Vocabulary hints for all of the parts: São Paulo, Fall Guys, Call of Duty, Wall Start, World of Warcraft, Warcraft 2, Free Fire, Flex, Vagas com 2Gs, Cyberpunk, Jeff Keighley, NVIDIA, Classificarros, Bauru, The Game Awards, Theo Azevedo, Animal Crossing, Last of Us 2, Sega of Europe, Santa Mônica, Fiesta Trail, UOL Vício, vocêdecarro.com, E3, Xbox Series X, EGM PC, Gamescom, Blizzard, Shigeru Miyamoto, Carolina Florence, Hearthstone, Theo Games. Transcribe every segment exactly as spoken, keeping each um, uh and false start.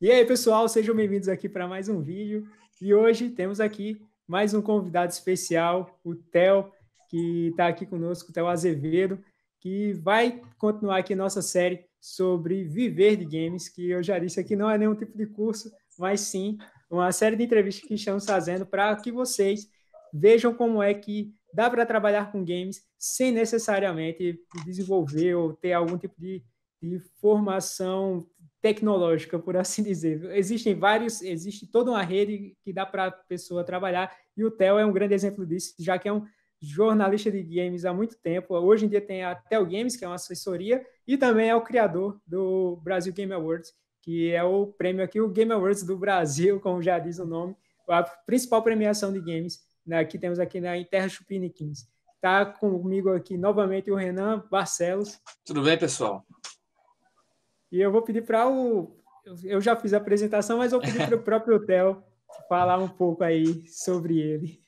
E aí, pessoal, sejam bem-vindos aqui para mais um vídeo. E hoje temos aqui mais um convidado especial, o Theo, que está aqui conosco, o Theo Azevedo, que vai continuar aqui nossa série sobre viver de games, que eu já disse aqui, não é nenhum tipo de curso, mas sim uma série de entrevistas que estamos fazendo para que vocês vejam como é que dá para trabalhar com games sem necessariamente desenvolver ou ter algum tipo de, de formação tecnológica, por assim dizer. Existem vários, existe toda uma rede que dá para a pessoa trabalhar, e o Theo é um grande exemplo disso, já que é um jornalista de games há muito tempo. Hoje em dia tem a Theo Games, que é uma assessoria, e também é o criador do Brasil Game Awards, que é o prêmio aqui, o Game Awards do Brasil, como já diz o nome, a principal premiação de games, né, que temos aqui na Terra Chupiniquins. Está comigo aqui novamente o Renan Barcelos. Tudo bem, pessoal? E eu vou pedir para o... Eu já fiz a apresentação, mas eu vou pedir para o próprio Theo falar um pouco aí sobre ele.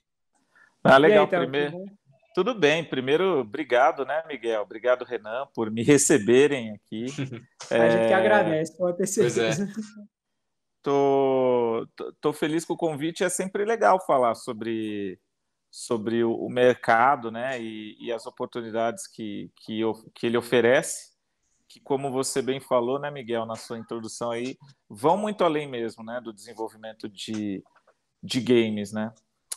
Ah, legal. Aí, Theo, primeiro... tudo bem? Tudo bem. Primeiro, obrigado, né, Miguel? Obrigado, Renan, por me receberem aqui. A é... gente que agradece, pode ter certeza. Pois é. Tô, tô, tô feliz com o convite. É sempre legal falar sobre, sobre o, o mercado, né, e, e as oportunidades que, que, eu, que ele oferece. Que, como você bem falou, né, Miguel, na sua introdução aí, vão muito além mesmo, né, do desenvolvimento de, de games, né?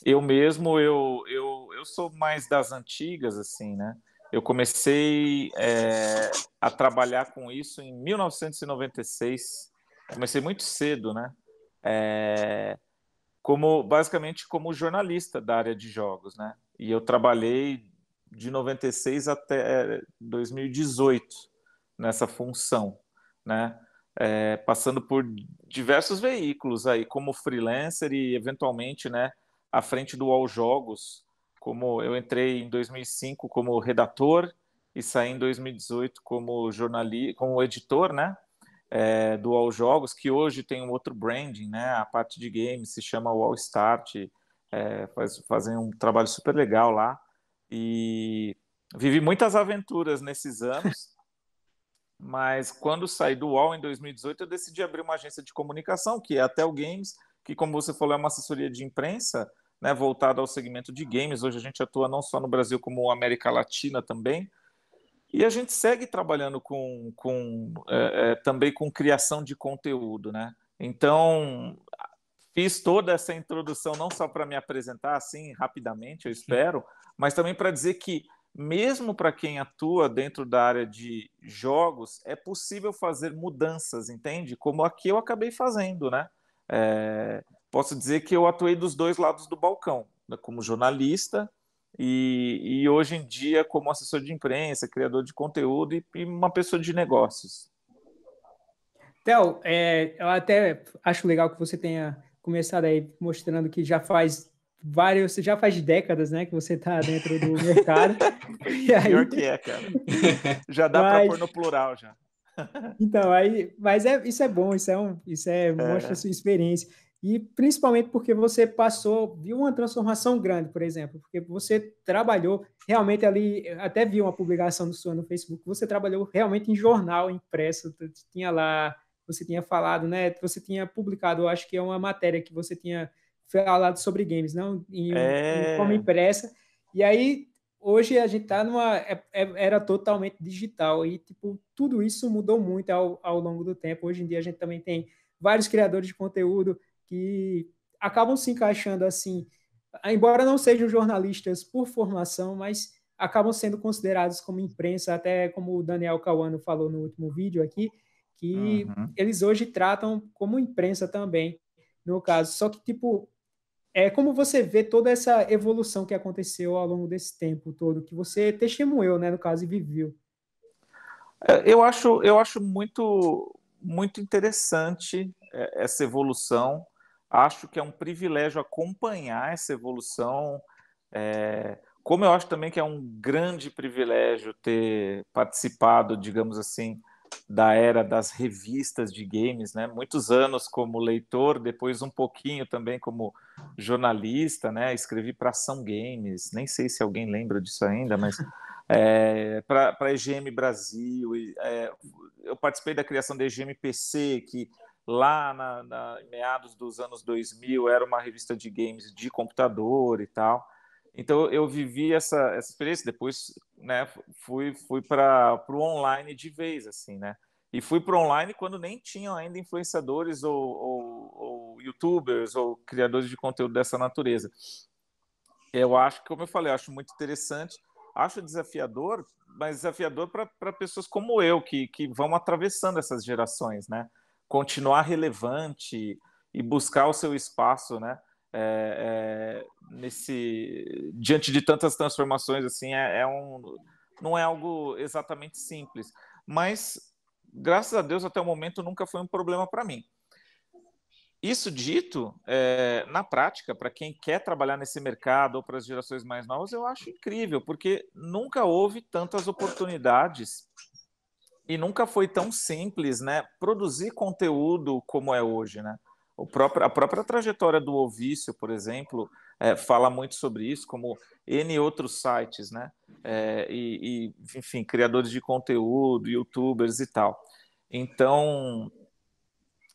Eu mesmo, eu, eu, eu sou mais das antigas, assim, né? Eu comecei é, a trabalhar com isso em mil novecentos e noventa e seis, comecei muito cedo, né? É, como, basicamente como jornalista da área de jogos, né? E eu trabalhei de noventa e seis até dois mil e dezoito, nessa função, né? É, passando por diversos veículos aí, como freelancer e eventualmente, né, à frente do U O L Jogos. Como eu entrei em dois mil e cinco como redator e saí em dois mil e dezoito como jornalista, como editor, né, é, do U O L Jogos, que hoje tem um outro branding, né? A parte de games se chama Wall Start, é, faz, fazem um trabalho super legal lá, e vivi muitas aventuras nesses anos. Mas quando saí do U O L em dois mil e dezoito, eu decidi abrir uma agência de comunicação, que é a Theo Games, que, como você falou, é uma assessoria de imprensa, né, voltada ao segmento de games. Hoje a gente atua não só no Brasil, como América Latina também. E a gente segue trabalhando com, com, é, é, também com criação de conteúdo, né? Então, fiz toda essa introdução não só para me apresentar assim rapidamente, eu espero, mas também para dizer que, mesmo para quem atua dentro da área de jogos, é possível fazer mudanças, entende? Como aqui eu acabei fazendo, né? É, posso dizer que eu atuei dos dois lados do balcão, né? Como jornalista e, e hoje em dia como assessor de imprensa, criador de conteúdo e, e uma pessoa de negócios. Theo, é, eu até acho legal que você tenha começado aí mostrando que já faz... vários, já faz décadas, né, que você está dentro do mercado. E aí... Pior que é, cara. Já dá mas... para pôr no plural, já. Então, aí, mas é, isso é bom, isso é um, isso é, é. Mostra a sua experiência. E principalmente porque você passou, viu uma transformação grande, por exemplo, porque você trabalhou realmente ali, até vi uma publicação sua no Facebook, você trabalhou realmente em jornal impresso, tinha lá, você tinha falado, né, você tinha publicado, eu acho que é uma matéria que você tinha falado sobre games, não em, é... em forma impressa. E aí hoje a gente tá numa é, era totalmente digital e tipo tudo isso mudou muito ao, ao longo do tempo. Hoje em dia a gente também tem vários criadores de conteúdo que acabam se encaixando assim, embora não sejam jornalistas por formação, mas acabam sendo considerados como imprensa, até como o Daniel Cauano falou no último vídeo aqui, que uhum. eles hoje tratam como imprensa também, no caso. Só que tipo é como você vê toda essa evolução que aconteceu ao longo desse tempo todo, que você testemunhou, né, no caso, e viveu. Eu acho, eu acho muito, muito interessante essa evolução. Acho que é um privilégio acompanhar essa evolução, é, como eu acho também que é um grande privilégio ter participado, digamos assim, da era das revistas de games, né? Muitos anos como leitor, depois um pouquinho também como jornalista, né? Escrevi para Ação Games, nem sei se alguém lembra disso ainda, mas é, para a E G M Brasil. É, eu participei da criação da E G M P C, que lá na, na meados dos anos dois mil era uma revista de games de computador e tal. Então eu vivi essa, essa experiência, depois, né, fui, fui para o online de vez, assim, né? E fui para o online quando nem tinham ainda influenciadores ou, ou, ou youtubers ou criadores de conteúdo dessa natureza. Eu acho, como eu falei, eu acho muito interessante, acho desafiador, mas desafiador para pessoas como eu, que, que vão atravessando essas gerações, né? Continuar relevante e buscar o seu espaço, né? É, é, nesse, diante de tantas transformações, assim, é, é um, não é algo exatamente simples, mas graças a Deus até o momento nunca foi um problema para mim. Isso dito, é, na prática, para quem quer trabalhar nesse mercado ou para as gerações mais novas, eu acho incrível, porque nunca houve tantas oportunidades e nunca foi tão simples, né, produzir conteúdo como é hoje, né? O próprio, a própria trajetória do UOL Vício, por exemplo, é, fala muito sobre isso, como N outros sites, né? É, e, e, enfim, criadores de conteúdo, youtubers e tal. Então,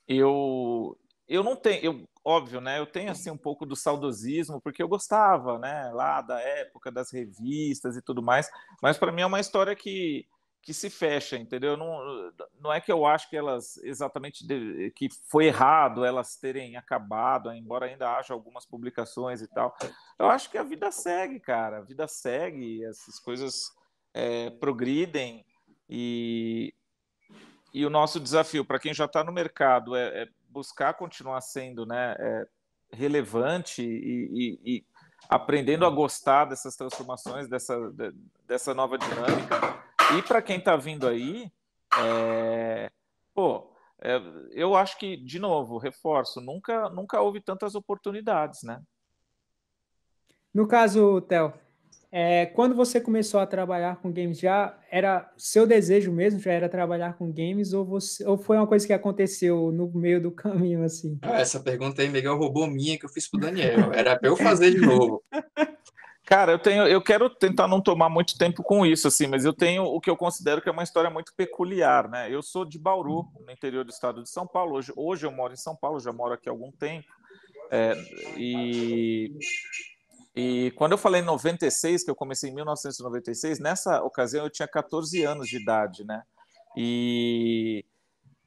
eu, eu não tenho... Eu, óbvio, né? Eu tenho, assim, um pouco do saudosismo, porque eu gostava, né? Lá da época das revistas e tudo mais, mas para mim é uma história que... que se fecha, entendeu? Não, não é que eu acho que elas exatamente... De, que foi errado elas terem acabado, embora ainda haja algumas publicações e tal. Eu acho que a vida segue, cara. A vida segue, essas coisas é, progridem. E, e o nosso desafio, para quem já está no mercado, é, é buscar continuar sendo, né, é, relevante e, e, e aprendendo a gostar dessas transformações, dessa, dessa nova dinâmica. E para quem está vindo aí, é... pô, é... eu acho que, de novo, reforço, nunca, nunca houve tantas oportunidades, né? No caso, Theo, é... quando você começou a trabalhar com games, já era seu desejo mesmo, já era trabalhar com games, ou, você... ou foi uma coisa que aconteceu no meio do caminho, assim? Ah, essa pergunta aí, Miguel, roubou minha que eu fiz pro Daniel, era para eu fazer de novo. Cara, eu tenho, eu quero tentar não tomar muito tempo com isso, assim, mas eu tenho o que eu considero que é uma história muito peculiar, né? Eu sou de Bauru, no interior do estado de São Paulo. Hoje, hoje eu moro em São Paulo, já moro aqui há algum tempo. É, e, e quando eu falei em noventa e seis, que eu comecei em mil novecentos e noventa e seis, nessa ocasião eu tinha quatorze anos de idade, né? E,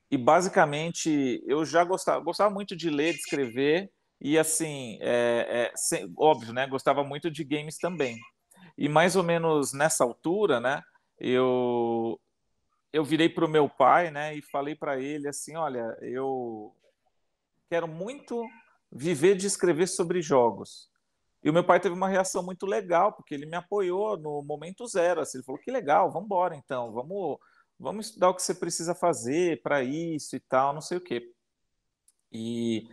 e basicamente eu já gostava, gostava muito de ler, de escrever. E assim, é, é, sem, óbvio, né? Gostava muito de games também. E mais ou menos nessa altura, né? Eu, eu virei para o meu pai, né? E falei para ele assim, olha, eu quero muito viver de escrever sobre jogos. E o meu pai teve uma reação muito legal, porque ele me apoiou no momento zero. Assim, ele falou, que legal, vamos embora então. Vamos, vamos estudar o que você precisa fazer para isso e tal, não sei o quê. E...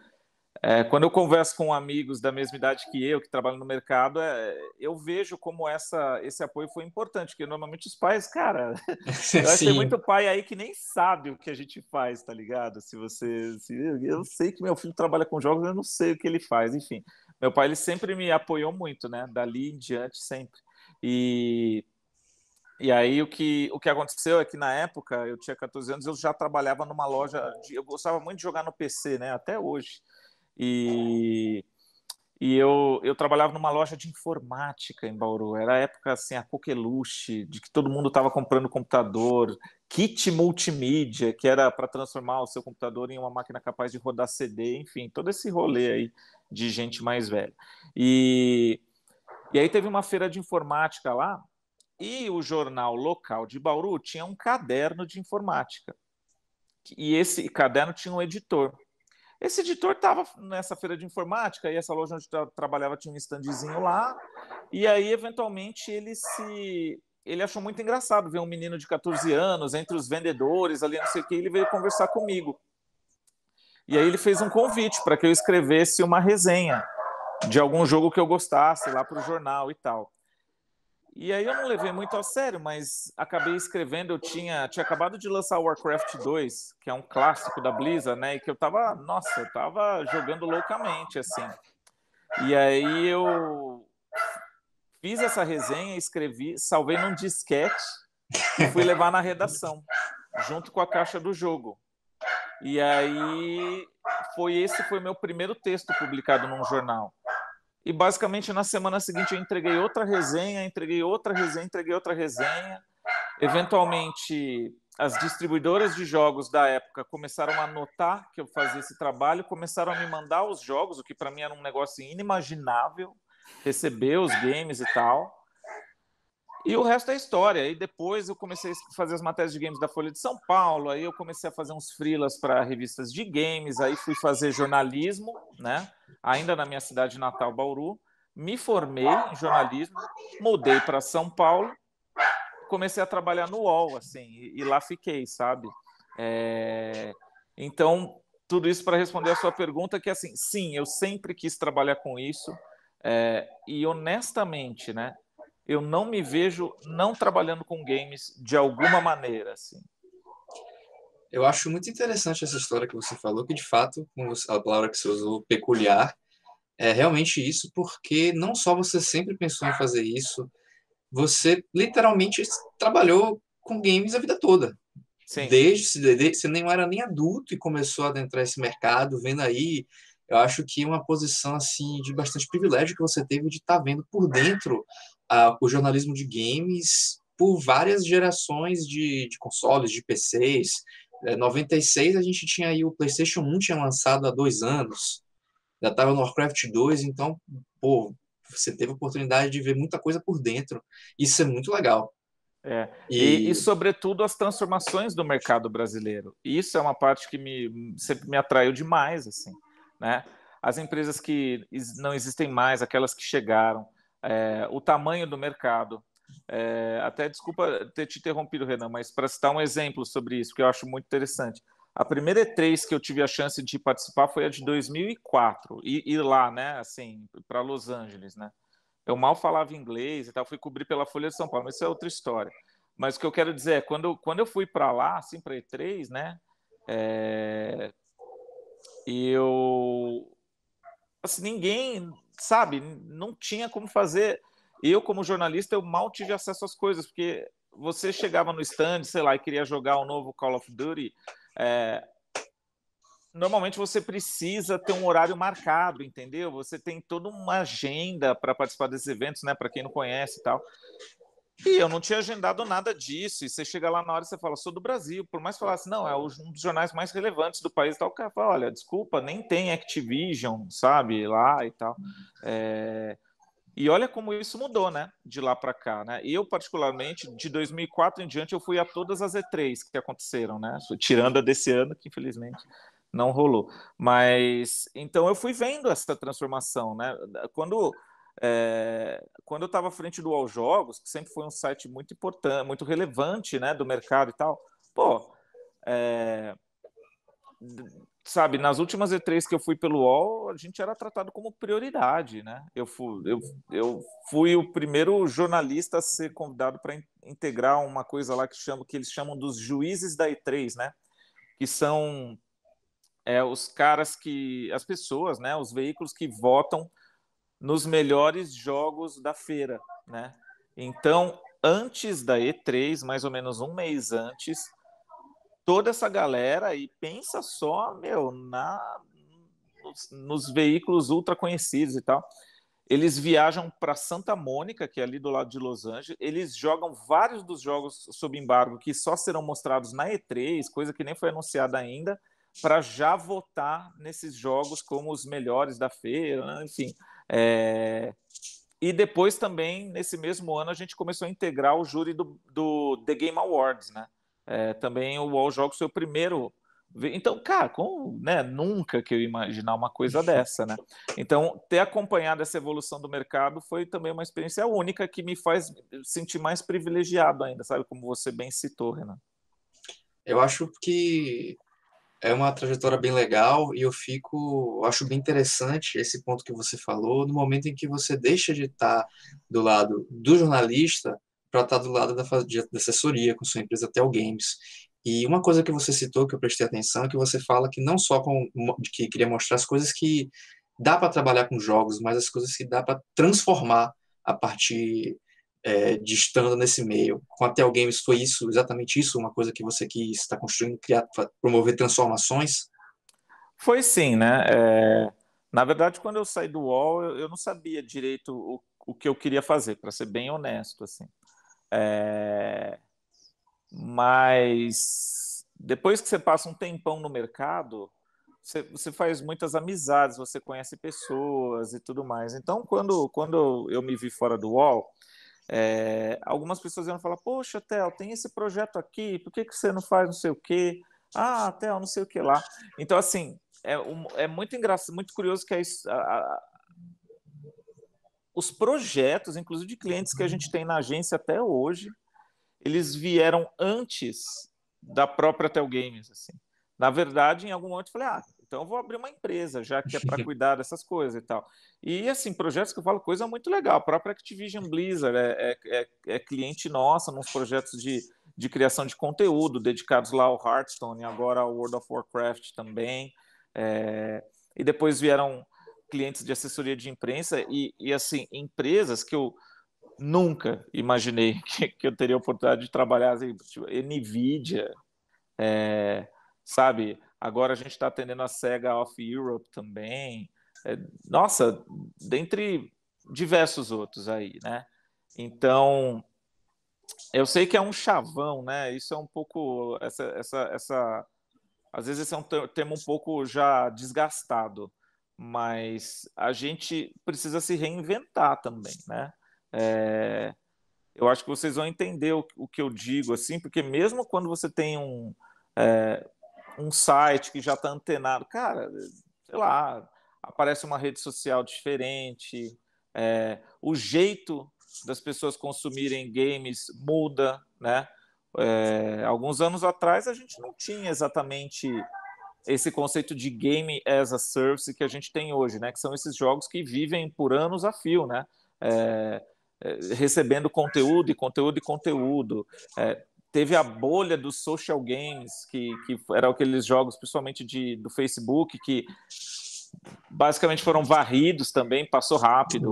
É, quando eu converso com amigos da mesma idade que eu, que trabalham no mercado, é, eu vejo como essa, esse apoio foi importante, porque normalmente os pais, cara, eu acho que tem muito pai aí que nem sabe o que a gente faz, tá ligado? Se você, se, eu sei que meu filho trabalha com jogos, eu não sei o que ele faz, enfim. Meu pai, ele sempre me apoiou muito, né? Dali em diante, sempre. E, e aí o que, o que aconteceu é que na época, eu tinha quatorze anos, eu já trabalhava numa loja, de, eu gostava muito de jogar no P C, né? Até hoje. E, e eu, eu trabalhava numa loja de informática em Bauru. Era a época, assim, a coqueluche, de que todo mundo estava comprando computador, kit multimídia, que era para transformar o seu computador em uma máquina capaz de rodar C D, enfim, todo esse rolê aí de gente mais velha. E, e aí teve uma feira de informática lá, e o jornal local de Bauru tinha um caderno de informática. E esse caderno tinha um editor. Esse editor estava nessa feira de informática e essa loja onde eu trabalhava tinha um standzinho lá. E aí, eventualmente, ele se ele achou muito engraçado ver um menino de quatorze anos entre os vendedores ali, não sei o que, ele veio conversar comigo. E aí ele fez um convite para que eu escrevesse uma resenha de algum jogo que eu gostasse lá para o jornal e tal. E aí eu não levei muito a sério, mas acabei escrevendo, eu tinha, tinha acabado de lançar Warcraft dois, que é um clássico da Blizzard, né, e que eu tava, nossa, eu tava jogando loucamente, assim. E aí eu fiz essa resenha, escrevi, salvei num disquete e fui levar na redação, junto com a caixa do jogo. E aí, foi, esse foi meu primeiro texto publicado num jornal. E basicamente na semana seguinte eu entreguei outra resenha, entreguei outra resenha, entreguei outra resenha. Eventualmente as distribuidoras de jogos da época começaram a notar que eu fazia esse trabalho, começaram a me mandar os jogos, o que para mim era um negócio inimaginável, receber os games e tal. E o resto é história. E depois eu comecei a fazer as matérias de games da Folha de São Paulo, aí eu comecei a fazer uns freelas para revistas de games, aí fui fazer jornalismo, né? Ainda na minha cidade natal, Bauru. Me formei em jornalismo, mudei para São Paulo, comecei a trabalhar no U O L, assim, e, e lá fiquei, sabe? É... Então, tudo isso para responder a sua pergunta, que assim, sim, eu sempre quis trabalhar com isso, é... e honestamente, né? Eu não me vejo não trabalhando com games de alguma maneira, assim. Eu acho muito interessante essa história que você falou, que de fato, com a palavra que você usou, peculiar, é realmente isso, porque não só você sempre pensou em fazer isso, você literalmente trabalhou com games a vida toda. Sim. Desde, desde você nem era nem adulto e começou a adentrar esse mercado, vendo aí, eu acho que é uma posição assim de bastante privilégio que você teve de estar vendo por dentro Uh, o jornalismo de games por várias gerações de, de consoles, de P Cs. Em noventa e seis a gente tinha aí o PlayStation um, tinha lançado há dois anos, já estava no Warcraft dois, então, pô, você teve a oportunidade de ver muita coisa por dentro, isso é muito legal. É. E... E, e, sobretudo, as transformações do mercado brasileiro, isso é uma parte que me, sempre me atraiu demais, assim, né? As empresas que não existem mais, aquelas que chegaram, É, o tamanho do mercado. É, até desculpa ter te interrompido, Renan, mas para citar um exemplo sobre isso, que eu acho muito interessante. A primeira E três que eu tive a chance de participar foi a de dois mil e quatro, e, e lá, né, assim, para Los Angeles, né? Eu mal falava inglês e tal, fui cobrir pela Folha de São Paulo, mas isso é outra história. Mas o que eu quero dizer é, quando, quando eu fui para lá, assim, para E três, né, é, eu... Assim, ninguém... sabe, não tinha como fazer. Eu, como jornalista, eu mal tive acesso às coisas, porque você chegava no stand, sei lá, e queria jogar o novo Call of Duty, é... normalmente você precisa ter um horário marcado, entendeu? Você tem toda uma agenda para participar desses eventos, né, para quem não conhece e tal. E eu não tinha agendado nada disso, e você chega lá na hora e você fala, sou do Brasil, por mais que falasse, assim, não, é um dos jornais mais relevantes do país e tal, o cara fala, olha, desculpa, nem tem Activision, sabe, lá e tal. É... E olha como isso mudou, né, de lá para cá, né? Eu, particularmente, de dois mil e quatro em diante, eu fui a todas as E três que aconteceram, né, tirando a desse ano, que infelizmente não rolou. Mas, então, eu fui vendo essa transformação, né, quando... É, quando eu estava à frente do U O L Jogos, que sempre foi um site muito importante, muito relevante, né, do mercado e tal, pô, é, sabe, nas últimas E três que eu fui pelo U O L, a gente era tratado como prioridade, né? Eu fui, eu, eu fui o primeiro jornalista a ser convidado para in, integrar uma coisa lá que, chama, que eles chamam dos juízes da E três, né? Que são é, os caras que, as pessoas, né, os veículos que votam nos melhores jogos da feira, né? Então, antes da E três, mais ou menos um mês antes, toda essa galera, e pensa só, meu, na, nos, nos veículos ultra conhecidos e tal, eles viajam para Santa Mônica, que é ali do lado de Los Angeles, eles jogam vários dos jogos sob embargo que só serão mostrados na E três, coisa que nem foi anunciada ainda, para já votar nesses jogos como os melhores da feira, né? Enfim... É... E depois também, nesse mesmo ano, a gente começou a integrar o júri do, do The Game Awards, né? É, também o U O L Jogos foi o primeiro... Então, cara, com, né, nunca que eu ia imaginar uma coisa dessa, né? Então, ter acompanhado essa evolução do mercado foi também uma experiência única que me faz sentir mais privilegiado ainda, sabe? Como você bem citou, Renan. Eu acho que... é uma trajetória bem legal e eu fico, acho bem interessante esse ponto que você falou, no momento em que você deixa de estar do lado do jornalista para estar do lado da, da assessoria com sua empresa Theo Games. E uma coisa que você citou, que eu prestei atenção, é que você fala que não só com, que queria mostrar as coisas que dá para trabalhar com jogos, mas as coisas que dá para transformar a partir é, de estando nesse meio. Com a Theo Games foi isso, exatamente isso, uma coisa que você quis estar construindo, criar, promover transformações? Foi sim, né? É... Na verdade, quando eu saí do U O L, eu não sabia direito o, o que eu queria fazer, para ser bem honesto, assim. É... Mas depois que você passa um tempão no mercado, você, você faz muitas amizades, você conhece pessoas e tudo mais. Então, quando, quando eu me vi fora do U O L, é... algumas pessoas iam falar, poxa, Theo, tem esse projeto aqui, por que, que você não faz não sei o quê? Ah, Theo, não sei o que lá. Então, assim... É, é muito engraçado, muito curioso que a, a, os projetos, inclusive de clientes que a gente tem na agência até hoje, eles vieram antes da própria Theo Games, assim. Na verdade, em algum momento eu falei, ah, então eu vou abrir uma empresa, já que é para cuidar dessas coisas e tal. E, assim, projetos que eu falo, coisa muito legal. A própria Activision Blizzard é, é, é cliente nossa nos projetos de, de criação de conteúdo, dedicados lá ao Hearthstone e agora ao World of Warcraft também. É, e depois vieram clientes de assessoria de imprensa e, e assim, empresas que eu nunca imaginei que, que eu teria a oportunidade de trabalhar, assim, tipo, NVIDIA, é, sabe? Agora a gente está atendendo a Sega of Europe também, é, nossa, dentre diversos outros aí, né? Então, eu sei que é um chavão, né? Isso é um pouco, essa... essa, essa às vezes esse é um termo um pouco já desgastado, mas a gente precisa se reinventar também, né? É, eu acho que vocês vão entender o, o que eu digo, assim, porque mesmo quando você tem um, é, um site que já está antenado, cara, sei lá, aparece uma rede social diferente, é, o jeito das pessoas consumirem games muda, né? É, alguns anos atrás a gente não tinha exatamente esse conceito de game as a service que a gente tem hoje, né? Que são esses jogos que vivem por anos a fio, né? É, é, recebendo conteúdo e conteúdo e conteúdo. É, teve a bolha dos social games, que, que eram aqueles jogos, principalmente de, do Facebook, que basicamente foram varridos também, passou rápido.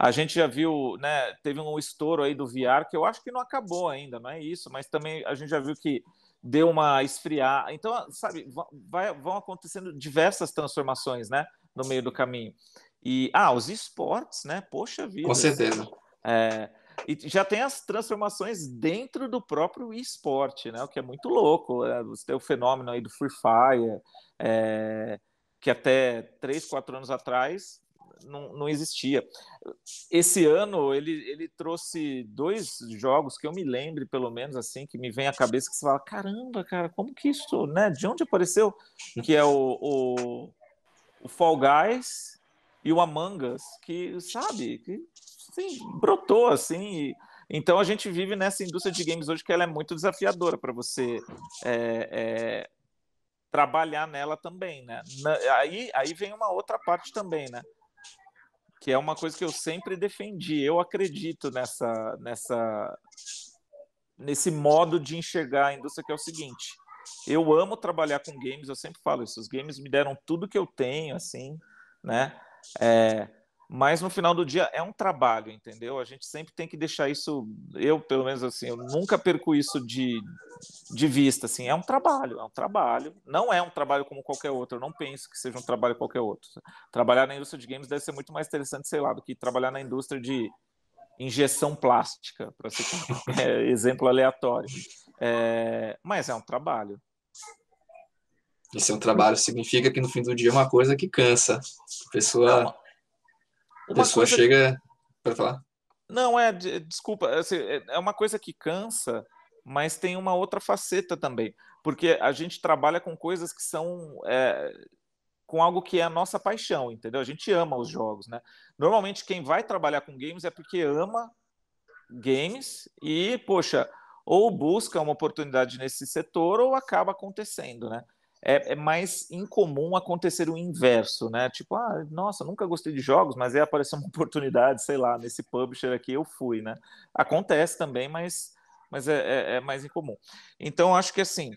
A gente já viu, né, teve um estouro aí do V R, que eu acho que não acabou ainda, não é isso, mas também a gente já viu que deu uma esfriada. Então, sabe, vai, vão acontecendo diversas transformações, né, no meio do caminho. E, ah, os esportes, né, poxa vida. Com certeza. É, e já tem as transformações dentro do próprio esporte, né, o que é muito louco. Né? Você tem o fenômeno aí do Free Fire, é, que até três, quatro anos atrás... Não, não existia. Esse ano ele, ele trouxe dois jogos que eu me lembre, pelo menos assim, que me vem à cabeça, que você fala, caramba, cara, como que isso, né? De onde apareceu? Que é o, o, o Fall Guys e o Among Us, que, sabe, que assim, brotou, assim. E, então a gente vive nessa indústria de games hoje que ela é muito desafiadora para você é, é, trabalhar nela também, né? Na, aí, aí vem uma outra parte também, né? Que é uma coisa que eu sempre defendi. Eu acredito nessa, nessa, nesse modo de enxergar a indústria, que é o seguinte. Eu amo trabalhar com games, eu sempre falo isso. Os games me deram tudo que eu tenho, assim, né? É, mas no final do dia é um trabalho, entendeu? A gente sempre tem que deixar isso... Eu, pelo menos, assim, eu nunca perco isso de, de vista, assim. É um trabalho, é um trabalho. Não é um trabalho como qualquer outro. Eu não penso que seja um trabalho qualquer outro. Trabalhar na indústria de games deve ser muito mais interessante, sei lá, do que trabalhar na indústria de injeção plástica, para ser é, exemplo aleatório. É, mas é um trabalho. Esse é um trabalho significa que, no fim do dia, é uma coisa que cansa. A pessoa... Não. A pessoa coisa... chega para falar. Não, é, desculpa, é uma coisa que cansa, mas tem uma outra faceta também, porque a gente trabalha com coisas que são, é, com algo que é a nossa paixão, entendeu? A gente ama os jogos, né? Normalmente quem vai trabalhar com games é porque ama games e, poxa, ou busca uma oportunidade nesse setor ou acaba acontecendo, né? É, é mais incomum acontecer o inverso, né? Tipo, ah, nossa, nunca gostei de jogos, mas aí apareceu uma oportunidade, sei lá, nesse publisher aqui eu fui, né? Acontece também, mas, mas é, é, é mais incomum. Então, acho que, assim,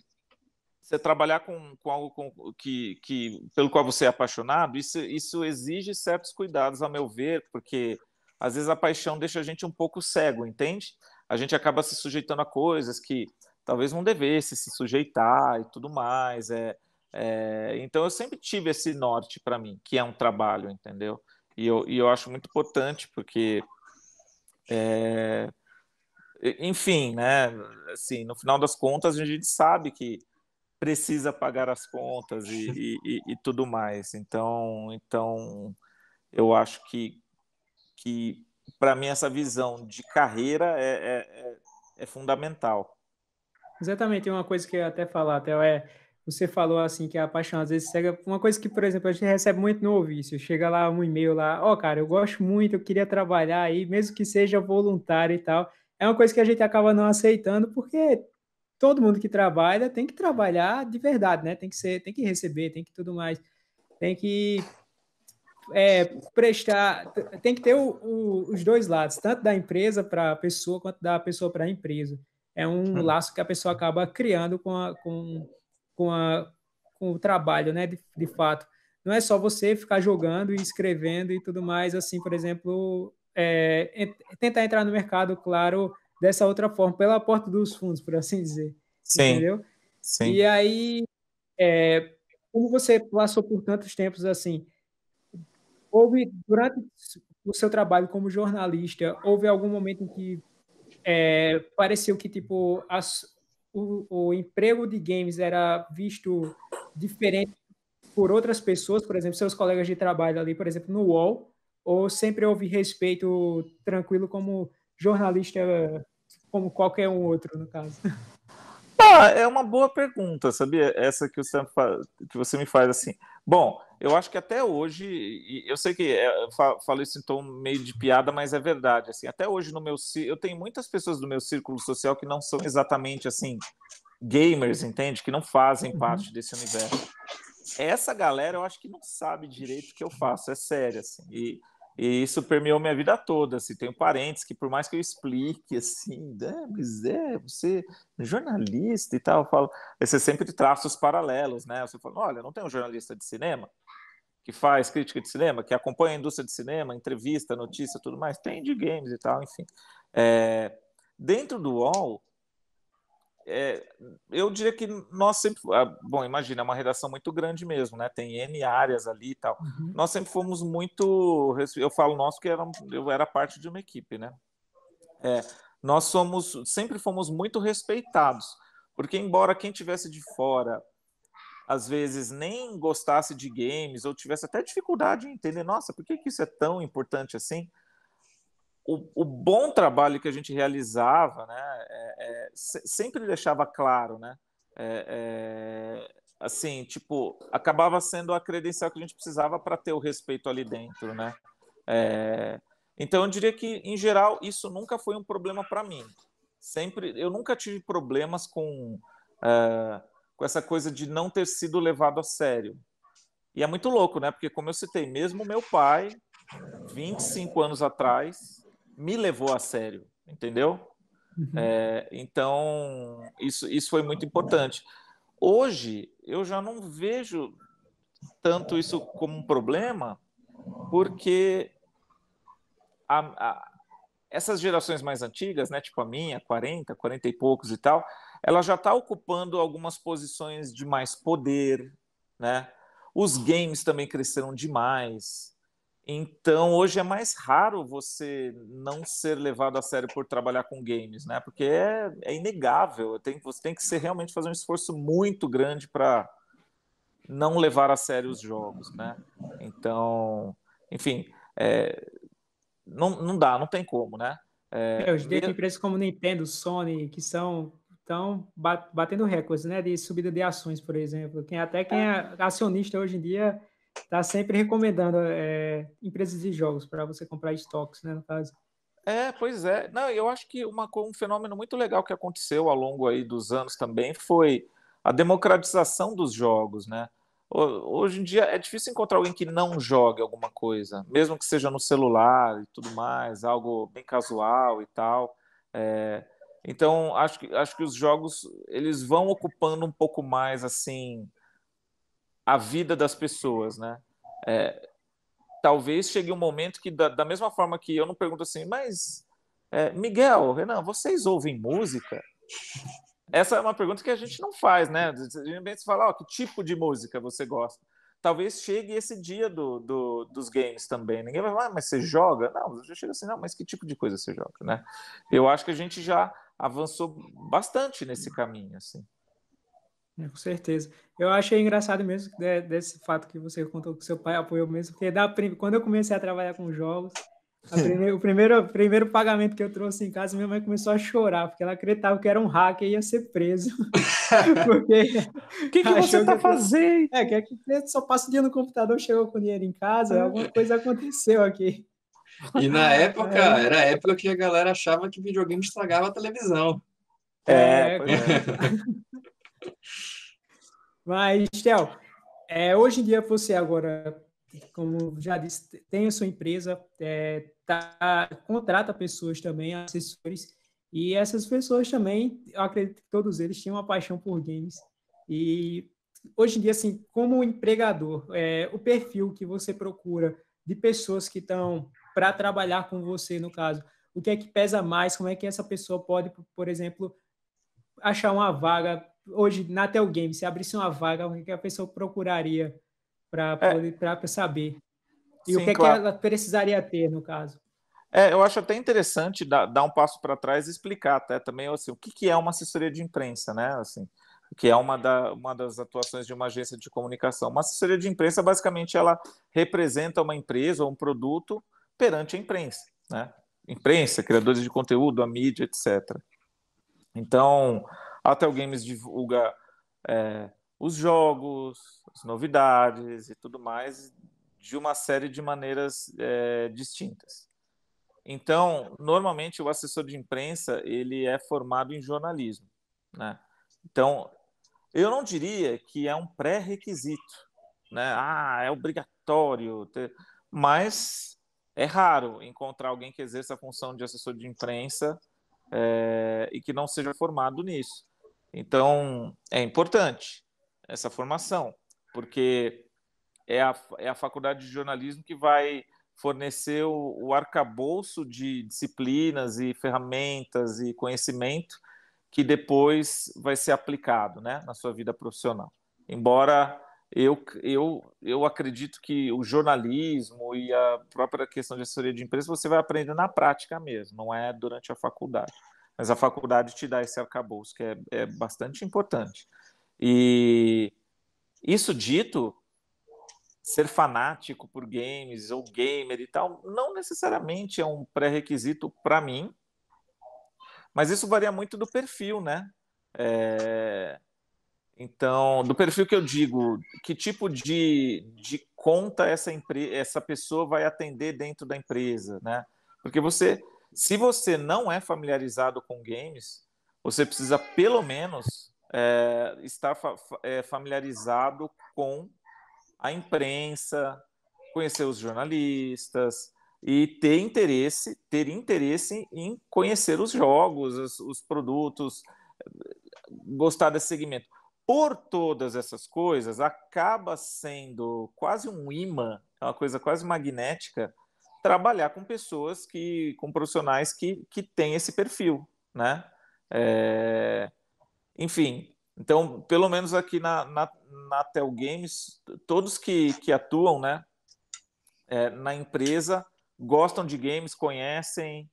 você trabalhar com, com algo com, que, que, pelo qual você é apaixonado, isso, isso exige certos cuidados, a meu ver, porque às vezes a paixão deixa a gente um pouco cego, entende? A gente acaba se sujeitando a coisas que talvez não devesse se sujeitar e tudo mais. É, é... Então eu sempre tive esse norte para mim, que é um trabalho, entendeu? E eu, e eu acho muito importante, porque... É... Enfim, né? Assim, no final das contas, a gente sabe que precisa pagar as contas e, e, e tudo mais. Então, então eu acho que, que para mim, essa visão de carreira é, é, é fundamental. Exatamente. Uma coisa que eu ia até falar, até é, você falou assim que a paixão às vezes cega. Uma coisa que, por exemplo, a gente recebe muito no Vício. Chega lá um e-mail lá, ó, oh, cara, eu gosto muito, eu queria trabalhar aí, mesmo que seja voluntário e tal. É uma coisa que a gente acaba não aceitando, porque todo mundo que trabalha tem que trabalhar de verdade, né? Tem que ser, tem que receber, tem que tudo mais, tem que é, prestar, tem que ter o, o, os dois lados, tanto da empresa para a pessoa, quanto da pessoa para a empresa. É um laço que a pessoa acaba criando com, a, com, com, a, com o trabalho, né? De, de fato. Não é só você ficar jogando e escrevendo e tudo mais, assim, por exemplo... É, tentar entrar no mercado, claro, dessa outra forma, pela porta dos fundos, por assim dizer. Sim, entendeu? Sim. E aí, é, como você passou por tantos tempos assim, houve, durante o seu trabalho como jornalista, houve algum momento em que é, pareceu que tipo, as, o, o emprego de games era visto diferente por outras pessoas, por exemplo, seus colegas de trabalho ali, por exemplo, no U O L, ou sempre houve respeito tranquilo como jornalista, como qualquer um outro, no caso? Ah, é uma boa pergunta, sabia? Essa que você, que você me faz, assim. Bom, eu acho que até hoje, eu sei que eu falo isso em tom meio de piada, mas é verdade, assim, até hoje no meu eu tenho muitas pessoas do meu círculo social que não são exatamente, assim, gamers, entende? Que não fazem parte uhum. desse universo. Essa galera, eu acho que não sabe direito o que eu faço, é sério, assim, e, e isso permeou minha vida toda, assim, tenho parentes que, por mais que eu explique, assim, ah, mas é, você é jornalista e tal, eu falo, você sempre traça os paralelos, né, você fala, olha, não tem um jornalista de cinema que faz crítica de cinema, que acompanha a indústria de cinema, entrevista, notícia, tudo mais, tem de games e tal, enfim. É, dentro do U O L, É, eu diria que nós sempre... Ah, bom, imagina, é uma redação muito grande mesmo, né? Tem N áreas ali e tal. Uhum. Nós sempre fomos muito... Eu falo nós porque era, eu era parte de uma equipe, né? É, nós somos, sempre fomos muito respeitados, porque embora quem estivesse de fora, às vezes, nem gostasse de games ou tivesse até dificuldade em entender, nossa, por que que isso é tão importante assim? O, o bom trabalho que a gente realizava, né, é, é, se, sempre deixava claro, né, é, é, assim, tipo, acabava sendo a credencial que a gente precisava para ter o respeito ali dentro, né, é, então eu diria que, em geral, isso nunca foi um problema para mim, sempre, eu nunca tive problemas com, é, com essa coisa de não ter sido levado a sério, e é muito louco, né, porque como eu citei, mesmo meu pai, vinte e cinco anos atrás, me levou a sério, entendeu? Uhum. É, então, isso, isso foi muito importante. Hoje, eu já não vejo tanto isso como um problema, porque a, a, essas gerações mais antigas, né, tipo a minha, quarenta, quarenta e poucos e tal, ela já está ocupando algumas posições de mais poder, né? Os games também cresceram demais. Então, hoje é mais raro você não ser levado a sério por trabalhar com games, né? Porque é, é inegável, tem, você tem que ser, realmente fazer um esforço muito grande para não levar a sério os jogos, né? Então, enfim, é, não, não dá, não tem como, né? É, é, hoje tem empresas como Nintendo, Sony, que são tão batendo recordes, né? De subida de ações, por exemplo. Quem, até quem é acionista hoje em dia... Tá sempre recomendando é, empresas de jogos para você comprar estoques, né, no caso. É, pois é. Não, eu acho que uma, um fenômeno muito legal que aconteceu ao longo aí dos anos também foi a democratização dos jogos, né? Hoje em dia é difícil encontrar alguém que não jogue alguma coisa, mesmo que seja no celular e tudo mais, algo bem casual e tal. É, então, acho que, acho que os jogos, eles vão ocupando um pouco mais, assim... a vida das pessoas, né? É, talvez chegue um momento que, da, da mesma forma que eu não pergunto assim, mas é, Miguel, Renan, vocês ouvem música? Essa é uma pergunta que a gente não faz, né? De repente você fala, ó, que tipo de música você gosta? Talvez chegue esse dia do, do, dos games também. Ninguém vai falar, ah, mas você joga? Não, já chega assim, não, mas que tipo de coisa você joga, né? Eu acho que a gente já avançou bastante nesse caminho, assim. Com certeza. Eu achei engraçado mesmo desse fato que você contou que seu pai apoiou mesmo, porque da, quando eu comecei a trabalhar com jogos, a primeira, o primeiro, primeiro pagamento que eu trouxe em casa, minha mãe começou a chorar, porque ela acreditava que era um hacker e ia ser preso. O que, que você tá que fazendo? Eu, é, que aqui só passa o dia no computador, chegou com dinheiro em casa, alguma coisa aconteceu aqui. E na época, é. era a época que a galera achava que videogame estragava a televisão. É, é. Pois é. Mas, Theo, é, hoje em dia você agora, como já disse, tem a sua empresa, é, tá, contrata pessoas também, assessores, e essas pessoas também, eu acredito que todos eles têm uma paixão por games. E hoje em dia, assim, como empregador, é, o perfil que você procura de pessoas que estão para trabalhar com você, no caso, o que é que pesa mais? Como é que essa pessoa pode, por exemplo, achar uma vaga? Hoje, na Theo Games, se abrisse uma vaga, o que a pessoa procuraria para é. saber? E Sim, o que, claro. é que ela precisaria ter, no caso? É, eu acho até interessante dar, dar um passo para trás e explicar até também assim, o que, que é uma assessoria de imprensa, né? Assim, que é uma, da, uma das atuações de uma agência de comunicação. Uma assessoria de imprensa, basicamente, ela representa uma empresa ou um produto perante a imprensa, né? Imprensa, criadores de conteúdo, a mídia, etcétera. Então, a Theo Games divulga é, os jogos, as novidades e tudo mais de uma série de maneiras é, distintas. Então, normalmente o assessor de imprensa ele é formado em jornalismo, né? Então, eu não diria que é um pré-requisito, né? Ah, é obrigatório ter... mas é raro encontrar alguém que exerça a função de assessor de imprensa é, e que não seja formado nisso. Então, é importante essa formação, porque é a, é a faculdade de jornalismo que vai fornecer o, o arcabouço de disciplinas e ferramentas e conhecimento que depois vai ser aplicado, né, na sua vida profissional. Embora eu, eu, eu acredito que o jornalismo e a própria questão de assessoria de imprensa você vai aprender na prática mesmo, não é durante a faculdade. Mas a faculdade te dá esse arcabouço, que é, é bastante importante. E isso dito, ser fanático por games ou gamer e tal, não necessariamente é um pré-requisito para mim, mas isso varia muito do perfil, né? É... Então, do perfil que eu digo, que tipo de, de conta essa, empre... essa pessoa vai atender dentro da empresa, né? Porque você... Se você não é familiarizado com games, você precisa, pelo menos, é, estar fa- é, familiarizado com a imprensa, conhecer os jornalistas e ter interesse, ter interesse em conhecer os jogos, os, os produtos, gostar desse segmento. Por todas essas coisas, acaba sendo quase um imã, uma coisa quase magnética, trabalhar com pessoas, que, com profissionais que, que têm esse perfil, né? É, enfim, então, pelo menos aqui na, na, na Theo Games, todos que, que atuam, né, é, na empresa gostam de games, conhecem,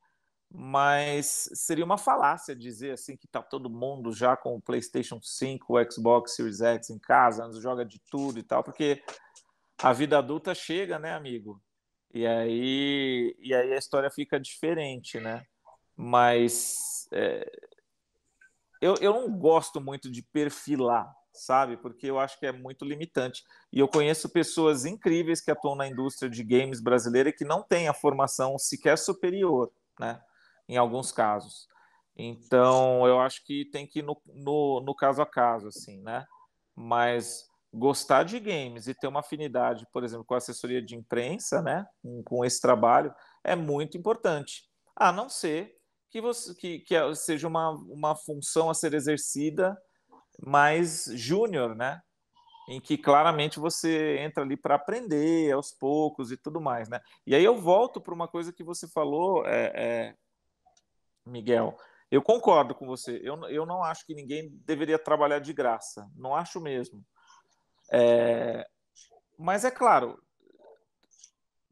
mas seria uma falácia dizer assim, que está todo mundo já com o PlayStation cinco, o Xbox Series X em casa, joga de tudo e tal, porque a vida adulta chega, né, amigo? E aí, e aí a história fica diferente, né? Mas é, eu, eu não gosto muito de perfilar, sabe? Porque eu acho que é muito limitante. E eu conheço pessoas incríveis que atuam na indústria de games brasileira e que não têm a formação sequer superior, né? Em alguns casos. Então, eu acho que tem que ir no, no, no caso a caso, assim, né? Mas... gostar de games e ter uma afinidade, por exemplo, com a assessoria de imprensa, né, com esse trabalho, é muito importante. A não ser que, você, que, que seja uma, uma função a ser exercida mais júnior, né? em que claramente você entra ali para aprender aos poucos e tudo mais, né? E aí eu volto para uma coisa que você falou, é, é, Miguel. Eu concordo com você. Eu, eu não acho que ninguém deveria trabalhar de graça. Não acho mesmo. É, mas é claro,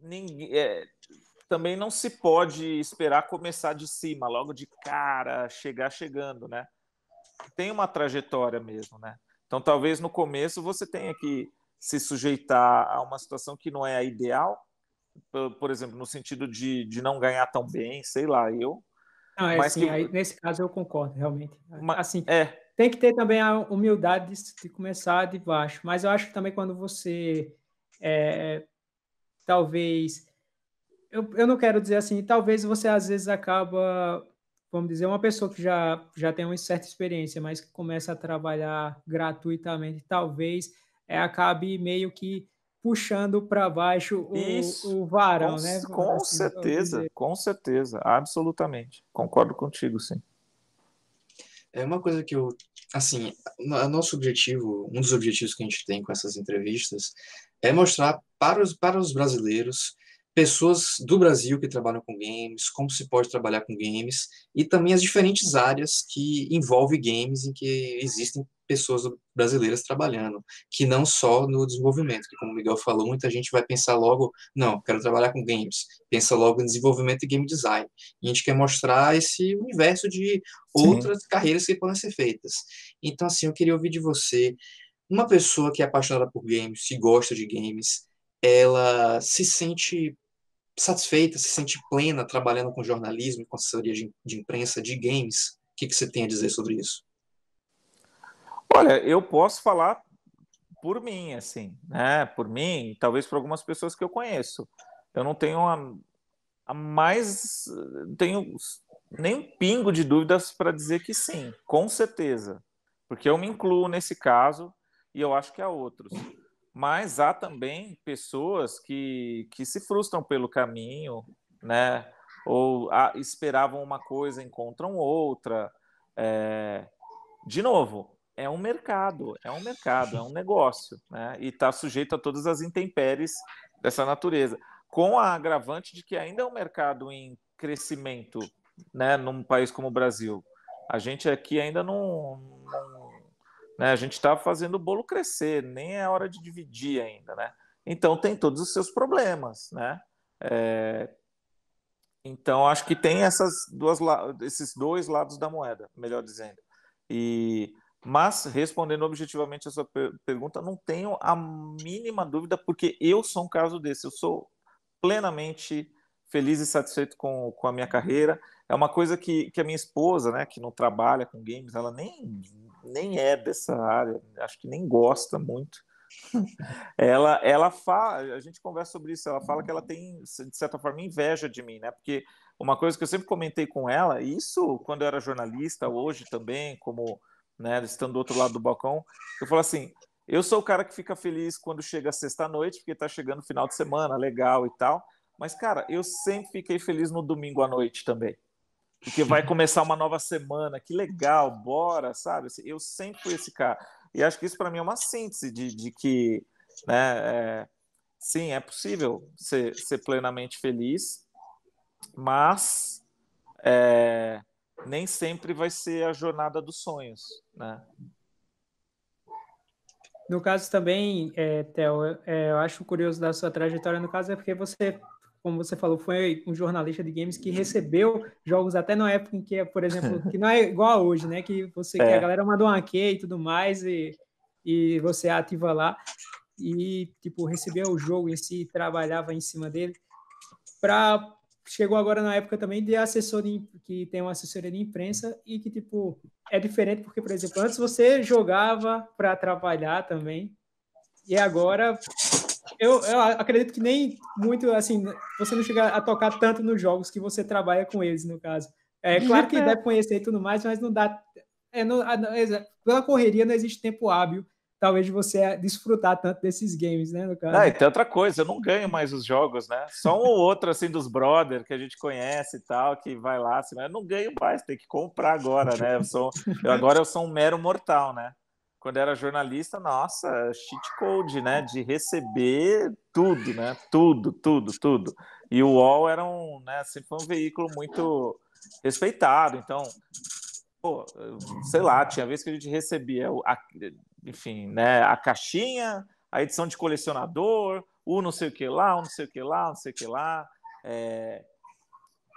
ninguém, é, também não se pode esperar começar de cima, logo de cara, chegar chegando, né? Tem uma trajetória mesmo, né? Então, talvez no começo você tenha que se sujeitar a uma situação que não é a ideal, por, por exemplo, no sentido de, de não ganhar tão bem, sei lá, eu... Não, é, mas sim, que... aí, nesse caso eu concordo, realmente. Mas, assim, é. Tem que ter também a humildade de, de começar de baixo, mas eu acho que também quando você, é, talvez... Eu, eu não quero dizer assim, talvez você às vezes acaba... Vamos dizer, uma pessoa que já, já tem uma certa experiência, mas que começa a trabalhar gratuitamente, talvez é, acabe meio que puxando para baixo o, Isso, o varão, com, né? Com assim, certeza, com certeza, absolutamente. Concordo contigo, sim. É uma coisa que eu... Assim, o nosso objetivo, um dos objetivos que a gente tem com essas entrevistas é mostrar para os, para os brasileiros... pessoas do Brasil que trabalham com games, como se pode trabalhar com games, e também as diferentes áreas que envolvem games em que existem pessoas brasileiras trabalhando, que não só no desenvolvimento, que como o Miguel falou, muita gente vai pensar logo, não, quero trabalhar com games, pensa logo em desenvolvimento e game design. E a gente quer mostrar esse universo de outras Sim. carreiras que podem ser feitas. Então, assim, eu queria ouvir de você, uma pessoa que é apaixonada por games, que gosta de games, ela se sente... satisfeita, se sente plena trabalhando com jornalismo, com assessoria de, de imprensa, de games? O que, que você tem a dizer sobre isso? Olha, eu posso falar por mim, assim, né? Por mim, talvez por algumas pessoas que eu conheço. Eu não tenho a, a mais... tenho nem um pingo de dúvidas para dizer que sim, com certeza. Porque eu me incluo nesse caso e eu acho que há outros. Mas há também pessoas que, que se frustram pelo caminho, né? Ou ah, esperavam uma coisa, encontram outra. É... De novo, é um mercado, é um mercado, é um negócio, né? E está sujeito a todas as intempéries dessa natureza, com a agravante de que ainda é um mercado em crescimento, né? Num país como o Brasil. A gente aqui ainda não... não... Né? A gente está fazendo o bolo crescer, nem é hora de dividir ainda, né? Então tem todos os seus problemas, né? É... Então acho que tem essas duas la... esses dois lados da moeda, melhor dizendo. E... Mas, respondendo objetivamente a sua per- pergunta, não tenho a mínima dúvida, porque eu sou um caso desse. Eu sou plenamente feliz e satisfeito com, com a minha carreira. É uma coisa que, que a minha esposa, né, que não trabalha com games, ela nem... nem é dessa área, acho que nem gosta muito. ela, ela fala, a gente conversa sobre isso, ela fala que ela tem, de certa forma, inveja de mim, né? Porque uma coisa que eu sempre comentei com ela, e isso quando eu era jornalista, hoje também, como, né, estando do outro lado do balcão, eu falo assim, eu sou o cara que fica feliz quando chega sexta-noite, porque tá chegando o final de semana, legal e tal, mas, cara, eu sempre fiquei feliz no domingo à noite também. Porque vai começar uma nova semana, que legal, bora, sabe? Eu sempre fui esse cara. E acho que isso para mim é uma síntese de, de que, né, é, sim, é possível ser, ser plenamente feliz, mas é, nem sempre vai ser a jornada dos sonhos, né? No caso também, é, Theo, é, eu acho curioso da sua trajetória, no caso, é porque você... como você falou, foi um jornalista de games que recebeu jogos até na época em que, por exemplo, que não é igual a hoje, né? Que você, é. que a galera manda um aqui e tudo mais, e, e você ativa lá e, tipo, recebeu o jogo em si, trabalhava em cima dele. Pra... Chegou agora na época também de assessor de, que tem uma assessoria de imprensa e que, tipo, é diferente porque, por exemplo, antes você jogava para trabalhar também e agora... Eu, eu acredito que nem muito, assim, você não chega a tocar tanto nos jogos que você trabalha com eles, no caso. É claro que deve conhecer e tudo mais, mas não dá... É, não, pela correria não existe tempo hábil, talvez, de você desfrutar tanto desses games, né, no caso. Ah, e tem outra coisa, eu não ganho mais os jogos, né? Só um ou outro, assim, dos brother que a gente conhece e tal, que vai lá, assim, mas eu não ganho mais, tem que comprar agora, né? Eu sou, eu, agora eu sou um mero mortal, né? quando era jornalista, nossa, cheat code, né? De receber tudo, né? Tudo, tudo, tudo. E o U O L era um, né, sempre foi um veículo muito respeitado. Então, pô, sei lá, tinha vez que a gente recebia, a, enfim, né? A caixinha, a edição de colecionador, o não sei o que lá, o não sei o que lá, não sei o que lá. É...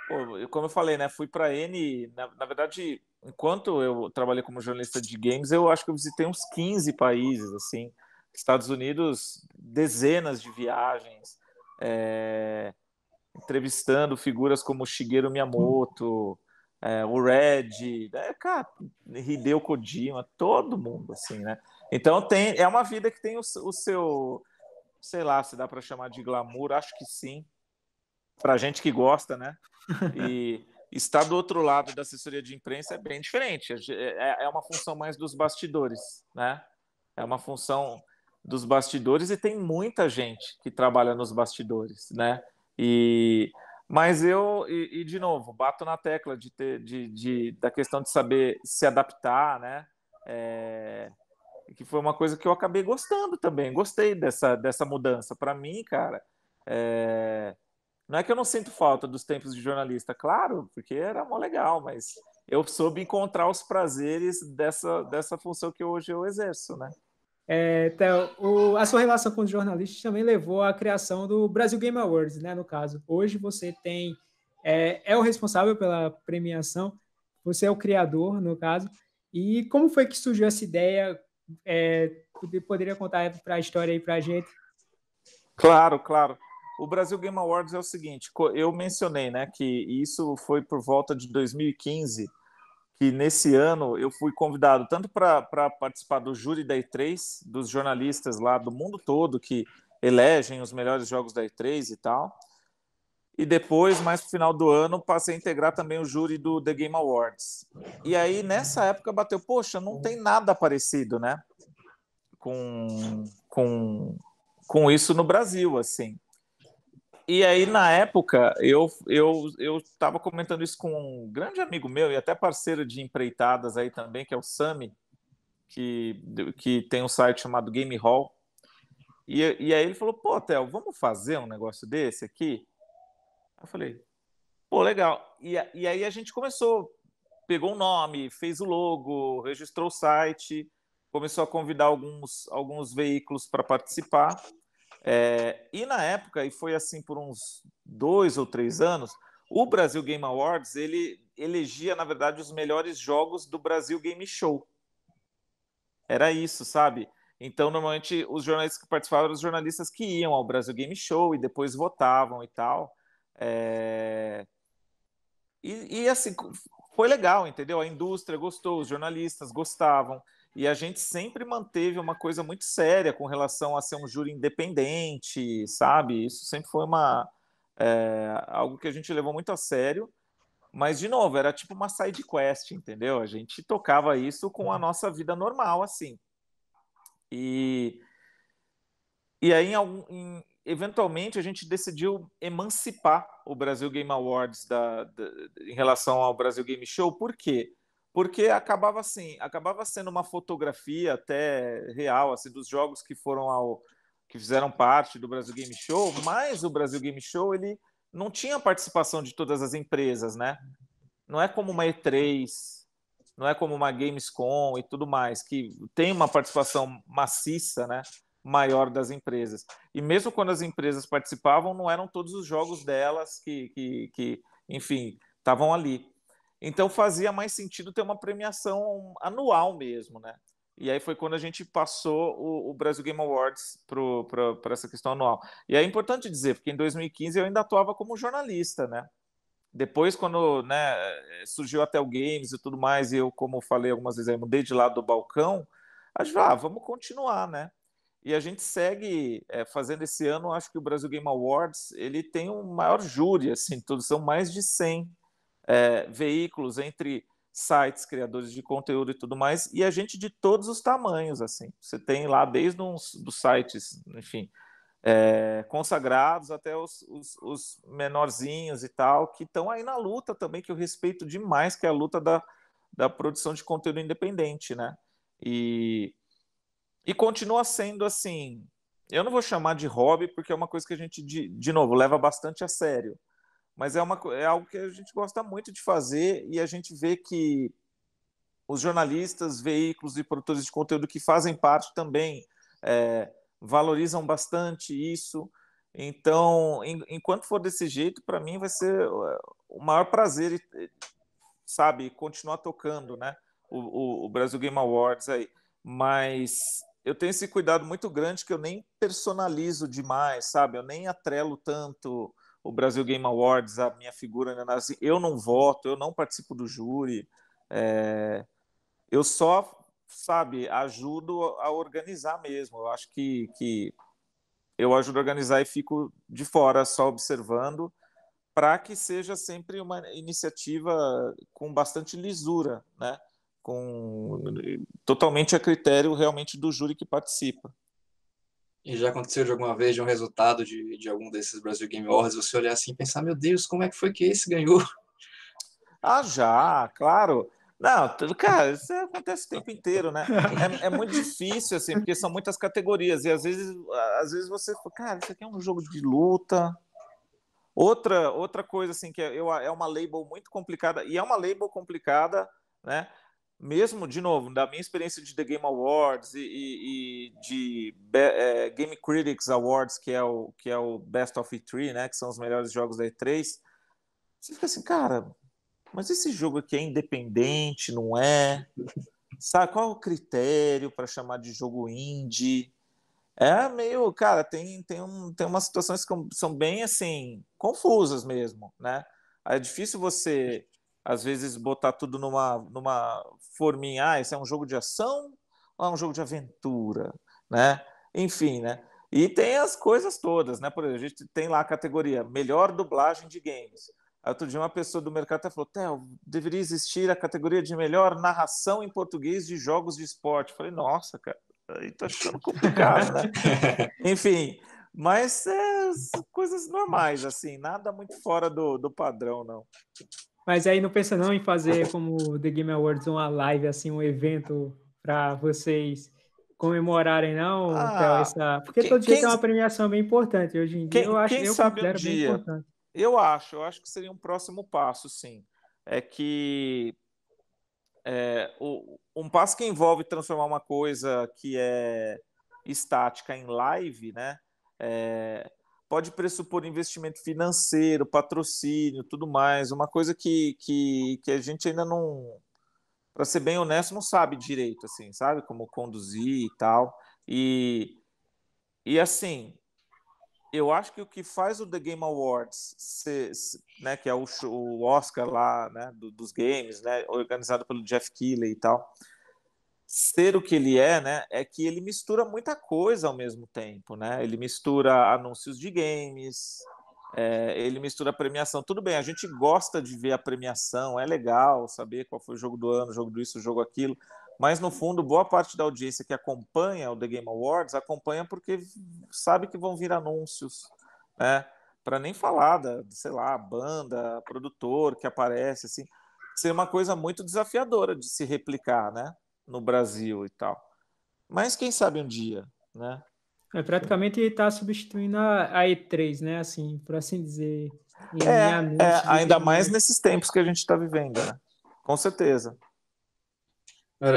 Pô, como eu falei, né? Fui para N, na, na verdade... Enquanto eu trabalhei como jornalista de games, eu acho que eu visitei uns quinze países, assim, Estados Unidos, dezenas de viagens, é, entrevistando figuras como Shigeru Miyamoto, é, o Red, é, cara, Hideo Kojima, todo mundo, assim, né? Então tem, é uma vida que tem o, o seu, sei lá, se dá para chamar de glamour, acho que sim, pra gente que gosta, né? E... estar do outro lado da assessoria de imprensa é bem diferente, é uma função mais dos bastidores, né? É uma função dos bastidores e tem muita gente que trabalha nos bastidores, né? E, mas eu, e, e de novo, bato na tecla de ter, de, de, da questão de saber se adaptar, né? É, que foi uma coisa que eu acabei gostando também, gostei dessa, dessa mudança. Para mim, cara, é... Não é que eu não sinto falta dos tempos de jornalista, claro, porque era mó legal, mas eu soube encontrar os prazeres dessa, dessa função que hoje eu exerço, né? É, Theo, o, a sua relação com os jornalistas também levou à criação do Brasil Game Awards, né, no caso. Hoje você tem... É, é o responsável pela premiação, você é o criador, no caso. E como foi que surgiu essa ideia? É, poderia contar a história aí pra gente? Claro, claro. O Brasil Game Awards é o seguinte, eu mencionei, né, que isso foi por volta de dois mil e quinze, que nesse ano eu fui convidado tanto para participar do júri da E três, dos jornalistas lá do mundo todo que elegem os melhores jogos da E três e tal, e depois, mais no final do ano, passei a integrar também o júri do The Game Awards. E aí, nessa época, bateu, poxa, não tem nada parecido, né, com, com, com isso no Brasil, assim. E aí, na época, eu eu, eu tava comentando isso com um grande amigo meu e até parceiro de empreitadas aí também, que é o Sami, que, que tem um site chamado Game Hall. E, e aí ele falou, pô, Theo, vamos fazer um negócio desse aqui? Eu falei, pô, legal. E, e aí a gente começou, pegou o nome, fez o logo, registrou o site, começou a convidar alguns, alguns veículos para participar. É, e na época, e foi assim por uns dois ou três anos, o Brasil Game Awards, ele elegia, na verdade, os melhores jogos do Brasil Game Show. Era isso, sabe? Então, normalmente, os jornalistas que participavam eram os jornalistas que iam ao Brasil Game Show e depois votavam e tal. É... E, e, assim, foi legal, entendeu? A indústria gostou, os jornalistas gostavam. E a gente sempre manteve uma coisa muito séria com relação a ser um júri independente, sabe? Isso sempre foi uma, é, algo que a gente levou muito a sério. Mas, de novo, era tipo uma side quest, entendeu? A gente tocava isso com a nossa vida normal, assim. E, e aí, em algum, em, eventualmente, a gente decidiu emancipar o Brasil Game Awards da, da, em relação ao Brasil Game Show. Por quê? Porque acabava assim, acabava sendo uma fotografia até real assim, dos jogos que foram ao que fizeram parte do Brasil Game Show, mas o Brasil Game Show ele não tinha participação de todas as empresas, né? Não é como uma E três, não é como uma Gamescom e tudo mais, que tem uma participação maciça, né? Maior das empresas. E mesmo quando as empresas participavam, não eram todos os jogos delas que, que, que enfim, estavam ali. Então fazia mais sentido ter uma premiação anual mesmo, né? E aí foi quando a gente passou o, o Brasil Game Awards para essa questão anual. E é importante dizer, porque em dois mil e quinze eu ainda atuava como jornalista, né? Depois, quando né, surgiu a Theo Games e tudo mais, e eu, como falei algumas vezes, aí, mudei de lado do balcão, a gente falou, ah, vamos continuar, né? E a gente segue é, fazendo esse ano, acho que o Brasil Game Awards, ele tem um maior júri, assim, todos são mais de cem. É, veículos entre sites, criadores de conteúdo e tudo mais, e a gente de todos os tamanhos, assim. Você tem lá desde uns, dos sites, enfim, é, consagrados até os, os, os menorzinhos e tal, que estão aí na luta também, que eu respeito demais, que é a luta da, da produção de conteúdo independente, né? E, E continua sendo assim, eu não vou chamar de hobby, porque é uma coisa que a gente, de, de novo, leva bastante a sério. Mas é, uma, é algo que a gente gosta muito de fazer, e a gente vê que os jornalistas, veículos e produtores de conteúdo que fazem parte também é, valorizam bastante isso. Então, em, enquanto for desse jeito, para mim vai ser o maior prazer, sabe, continuar tocando, né, o, o, o Brasil Game Awards aí. Mas eu tenho esse cuidado muito grande que eu nem personalizo demais, sabe? Eu nem atrelo tanto o Brasil Game Awards, a minha figura, né? Eu não voto, eu não participo do júri, é... eu só, sabe, ajudo a organizar mesmo. Eu acho que, que eu ajudo a organizar e fico de fora só observando, para que seja sempre uma iniciativa com bastante lisura, né? Com... totalmente a critério realmente do júri que participa. E já aconteceu de alguma vez de um resultado de, de algum desses Brasil Game Awards, você olhar assim e pensar, meu Deus, como é que foi que esse ganhou? Ah, já, claro. Não, cara, isso acontece o tempo inteiro, né? É, é muito difícil, assim, porque são muitas categorias, e às vezes, às vezes você fala, cara, isso aqui é um jogo de luta... Outra, outra coisa, assim, que é, é uma label muito complicada, e é uma label complicada, né? Mesmo, de novo, da minha experiência de The Game Awards e, e, e de é, Game Critics Awards, que é, o, que é o Best of E três, né, que são os melhores jogos da E três, você fica assim, cara, mas esse jogo aqui é independente, não é? Sabe, qual é o critério para chamar de jogo indie? É meio, cara, tem, tem, um, tem umas situações que são bem, assim, confusas mesmo, né? É difícil você... às vezes botar tudo numa, numa forminha, ah, isso é um jogo de ação ou é um jogo de aventura, né? Enfim, né? E tem as coisas todas, né? Por exemplo, a gente tem lá a categoria melhor dublagem de games. Outro dia uma pessoa do mercado até falou, Theo, deveria existir a categoria de melhor narração em português de jogos de esporte. Eu falei, nossa, cara, aí tá ficando complicado, né? Enfim, mas é, coisas normais, assim, nada muito fora do, do padrão, não. Mas aí não pensa não em fazer como The Game Awards uma live, assim, um evento para vocês comemorarem, não? Ah, essa... Porque quem, todo dia quem... tem uma premiação bem importante. Hoje em dia quem, eu acho que eu considero um bem importante. Eu acho, eu acho que seria um próximo passo, sim. É que é, o, um passo que envolve transformar uma coisa que é estática em live, né? É, pode pressupor investimento financeiro, patrocínio, tudo mais. Uma coisa que, que, que a gente ainda não, para ser bem honesto, não sabe direito, assim, sabe? Como conduzir e tal. E, e assim, eu acho que o que faz o The Game Awards, ser, né, que é o, o Oscar lá, né, do, dos games, né, organizado pelo Jeff Keighley e tal, ser o que ele é, né, é que ele mistura muita coisa ao mesmo tempo, né? Ele mistura anúncios de games, é, ele mistura premiação. Tudo bem, a gente gosta de ver a premiação, é legal saber qual foi o jogo do ano, o jogo do isso, o jogo aquilo, mas no fundo, boa parte da audiência que acompanha o The Game Awards acompanha porque sabe que vão vir anúncios, né? Para nem falar da, sei lá, banda, produtor que aparece, assim, ser uma coisa muito desafiadora de se replicar, né? No Brasil e tal. Mas quem sabe um dia, né? É, praticamente está substituindo a E três, né? Assim, por assim dizer. É, é, ainda mais nesses tempos que a gente está vivendo, né? Com certeza.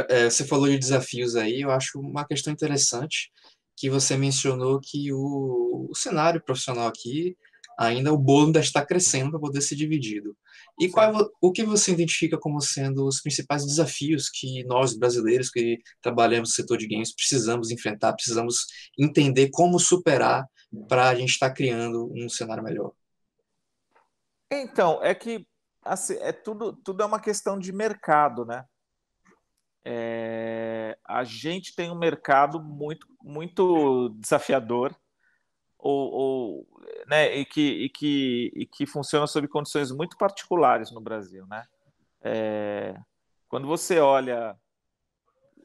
É, você falou de desafios aí, eu acho uma questão interessante que você mencionou que o, o cenário profissional aqui, ainda o bolo ainda está crescendo para poder ser dividido. E qual é, o que você identifica como sendo os principais desafios que nós, brasileiros, que trabalhamos no setor de games, precisamos enfrentar, precisamos entender como superar para a gente estar criando um cenário melhor? Então, é que assim, é tudo, tudo é uma questão de mercado, né? É, a gente tem um mercado muito, muito desafiador, Ou, ou, né, e, que, e, que, e que funciona sob condições muito particulares no Brasil, né? É, quando você olha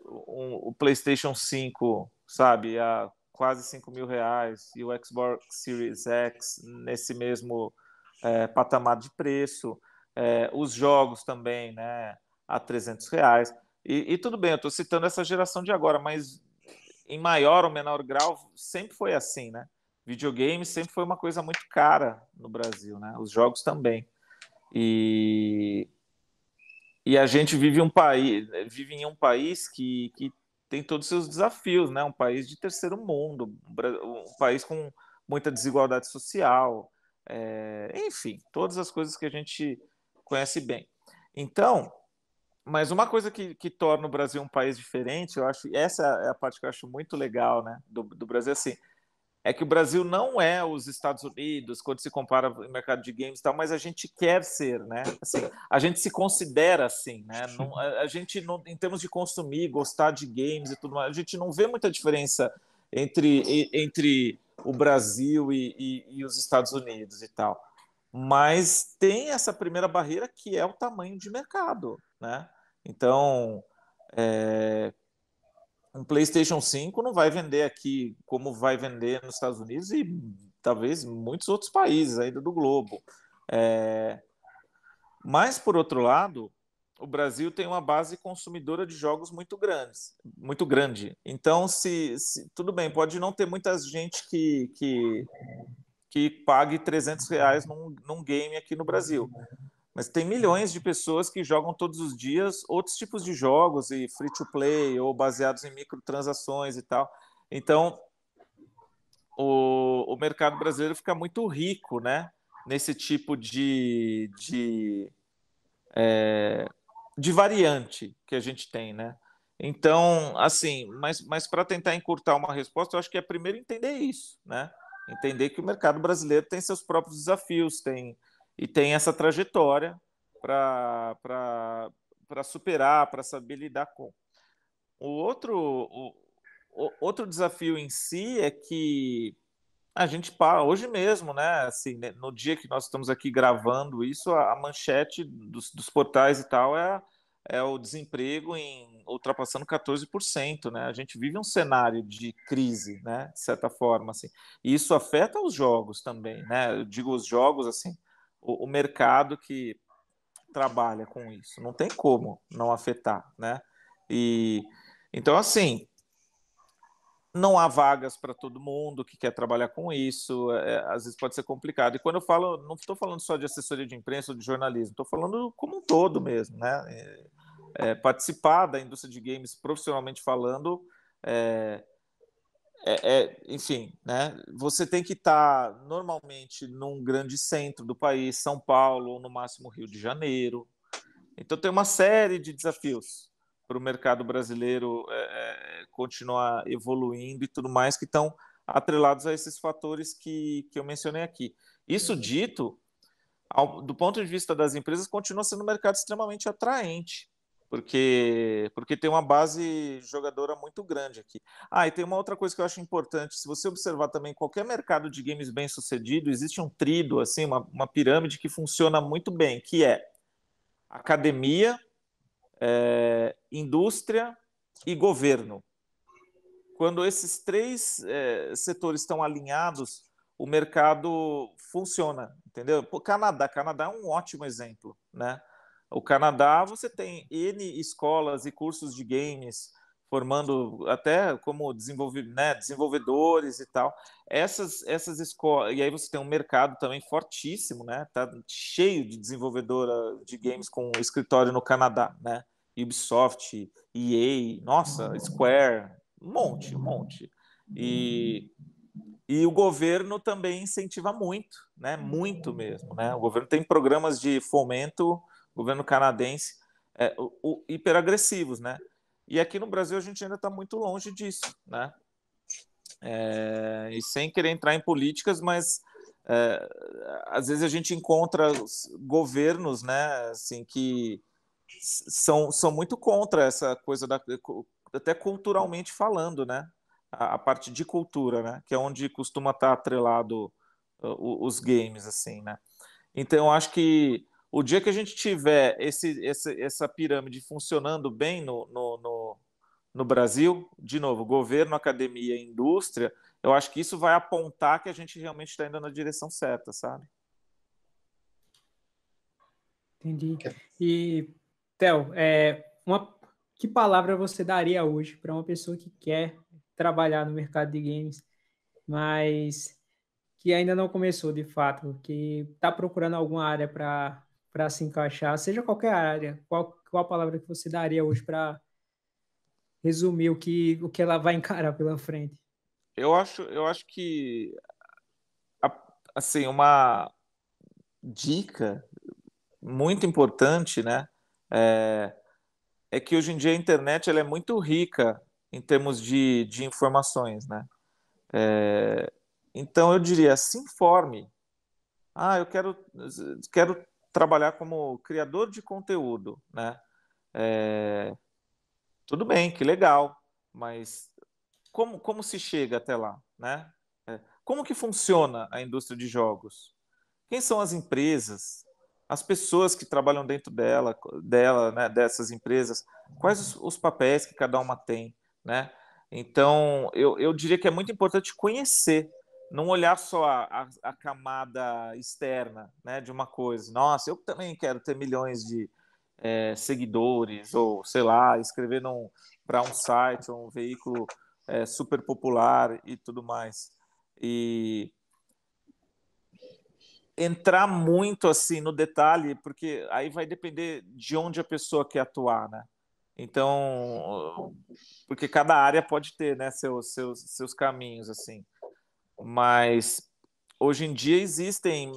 o, o PlayStation cinco, sabe, a quase cinco mil reais, e o Xbox Series X nesse mesmo é, patamar de preço, é, os jogos também, né, a trezentos reais, e, e tudo bem, eu estou citando essa geração de agora, mas em maior ou menor grau, sempre foi assim, né? Videogame sempre foi uma coisa muito cara no Brasil, né? Os jogos também. E, e a gente vive, um país, vive em um país que, que tem todos os seus desafios, né? Um país de terceiro mundo, um país com muita desigualdade social, é, enfim, todas as coisas que a gente conhece bem. Então, mas uma coisa que, que torna o Brasil um país diferente, eu acho, essa é a parte que eu acho muito legal, né, do, do Brasil, assim, é que o Brasil não é os Estados Unidos, quando se compara o mercado de games e tal, mas a gente quer ser, né? Assim, a gente se considera assim, né? Não, a, a gente, não, em termos de consumir, gostar de games e tudo mais, a gente não vê muita diferença entre, entre o Brasil e, e, e os Estados Unidos e tal. Mas tem essa primeira barreira que é o tamanho de mercado, né? Então, é... um PlayStation cinco não vai vender aqui como vai vender nos Estados Unidos e talvez muitos outros países ainda do globo. É... Mas, por outro lado, o Brasil tem uma base consumidora de jogos muito grandes, muito grande. Então, se, se... tudo bem, pode não ter muita gente que, que, que pague trezentos reais num, num game aqui no Brasil. Mas tem milhões de pessoas que jogam todos os dias outros tipos de jogos, e free-to-play, ou baseados em microtransações e tal. Então, o, o mercado brasileiro fica muito rico, né? Nesse tipo de, de, é, de variante que a gente tem, né? Então, assim, mas, mas para tentar encurtar uma resposta, eu acho que é primeiro entender isso, né? Entender que o mercado brasileiro tem seus próprios desafios, tem... E tem essa trajetória para superar, para saber lidar com. O outro, o, o outro desafio em si é que a gente, hoje mesmo, né, assim, no dia que nós estamos aqui gravando isso, a, a manchete dos, dos portais e tal é, é o desemprego em, ultrapassando quatorze por cento. Né? A gente vive um cenário de crise, né, de certa forma. Assim. E isso afeta os jogos também. Né? Eu digo os jogos assim... O mercado que trabalha com isso. Não tem como não afetar, né? E, então, assim, não há vagas para todo mundo que quer trabalhar com isso. É, às vezes pode ser complicado. E quando eu falo, não estou falando só de assessoria de imprensa ou de jornalismo. Estou falando como um todo mesmo, né? É, é, participar da indústria de games profissionalmente falando... É, É, é, enfim, né? Você tem que estar tá, normalmente num grande centro do país, São Paulo, ou no máximo Rio de Janeiro. Então tem uma série de desafios para o mercado brasileiro é, continuar evoluindo e tudo mais, que estão atrelados a esses fatores que, que eu mencionei aqui. Isso dito, ao, do ponto de vista das empresas, continua sendo um mercado extremamente atraente. Porque, porque tem uma base jogadora muito grande aqui. Ah, e tem uma outra coisa que eu acho importante. Se você observar também qualquer mercado de games bem-sucedido, existe um tríduo, assim, uma, uma pirâmide que funciona muito bem, que é academia, é, indústria e governo. Quando esses três é, setores estão alinhados, o mercado funciona, entendeu? Pô, Canadá, Canadá é um ótimo exemplo, né? O Canadá, você tem N escolas e cursos de games, formando até como desenvolve, né, desenvolvedores e tal. Essas, essas escolas... E aí você tem um mercado também fortíssimo, né? Tá cheio de desenvolvedora de games com escritório no Canadá, né? Ubisoft, E A, nossa, Square, um monte, um monte. E... E o governo também incentiva muito, né? Muito mesmo, né? O governo tem programas de fomento... governo canadense, é, o, o, hiperagressivos, né? E aqui no Brasil a gente ainda está muito longe disso, né? É, e sem querer entrar em políticas, mas é, às vezes a gente encontra governos, né? Assim, que são, são muito contra essa coisa, da, até culturalmente falando, né? A, a parte de cultura, né? Que é onde costuma estar atrelado uh, os games, assim, né? Então, acho que o dia que a gente tiver esse, esse, essa pirâmide funcionando bem no, no, no, no Brasil, de novo, governo, academia e indústria, eu acho que isso vai apontar que a gente realmente está indo na direção certa, sabe? Entendi. E, Theo, é, uma, que palavra você daria hoje para uma pessoa que quer trabalhar no mercado de games, mas que ainda não começou de fato, que está procurando alguma área para para se encaixar, seja qualquer área, qual, qual a palavra que você daria hoje para resumir o que, o que ela vai encarar pela frente? Eu acho, eu acho que assim, uma dica muito importante, né, é, é que hoje em dia a internet ela é muito rica em termos de, de informações, né? É, então eu diria, se informe. Ah, eu quero, quero trabalhar como criador de conteúdo, né? É, tudo bem, que legal, mas como, como se chega até lá, né? É, como que funciona a indústria de jogos? Quem são as empresas? As pessoas que trabalham dentro dela, dela, né, dessas empresas? Quais os, os papéis que cada uma tem, né? Então, eu, eu diria que é muito importante conhecer, não olhar só a, a, a camada externa, né, de uma coisa. Nossa, eu também quero ter milhões de é, seguidores, ou sei lá, escrever para um site, ou um veículo é, super popular e tudo mais. E entrar muito assim no detalhe, porque aí vai depender de onde a pessoa quer atuar, né? Então, porque cada área pode ter, né, seus, seus, seus caminhos, assim. Mas hoje em dia existem,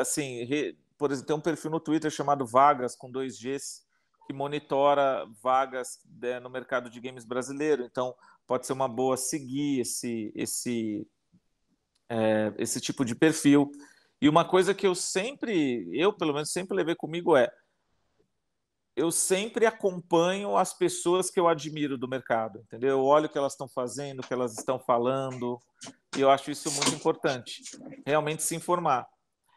assim, re, por exemplo, tem um perfil no Twitter chamado Vagas, com dois Gs, que monitora vagas, né, no mercado de games brasileiro. Então, pode ser uma boa seguir esse, esse, é, esse tipo de perfil. E uma coisa que eu sempre, eu pelo menos sempre levei comigo é, eu sempre acompanho as pessoas que eu admiro do mercado, entendeu? Eu olho o que elas estão fazendo, o que elas estão falando, e eu acho isso muito importante, realmente se informar.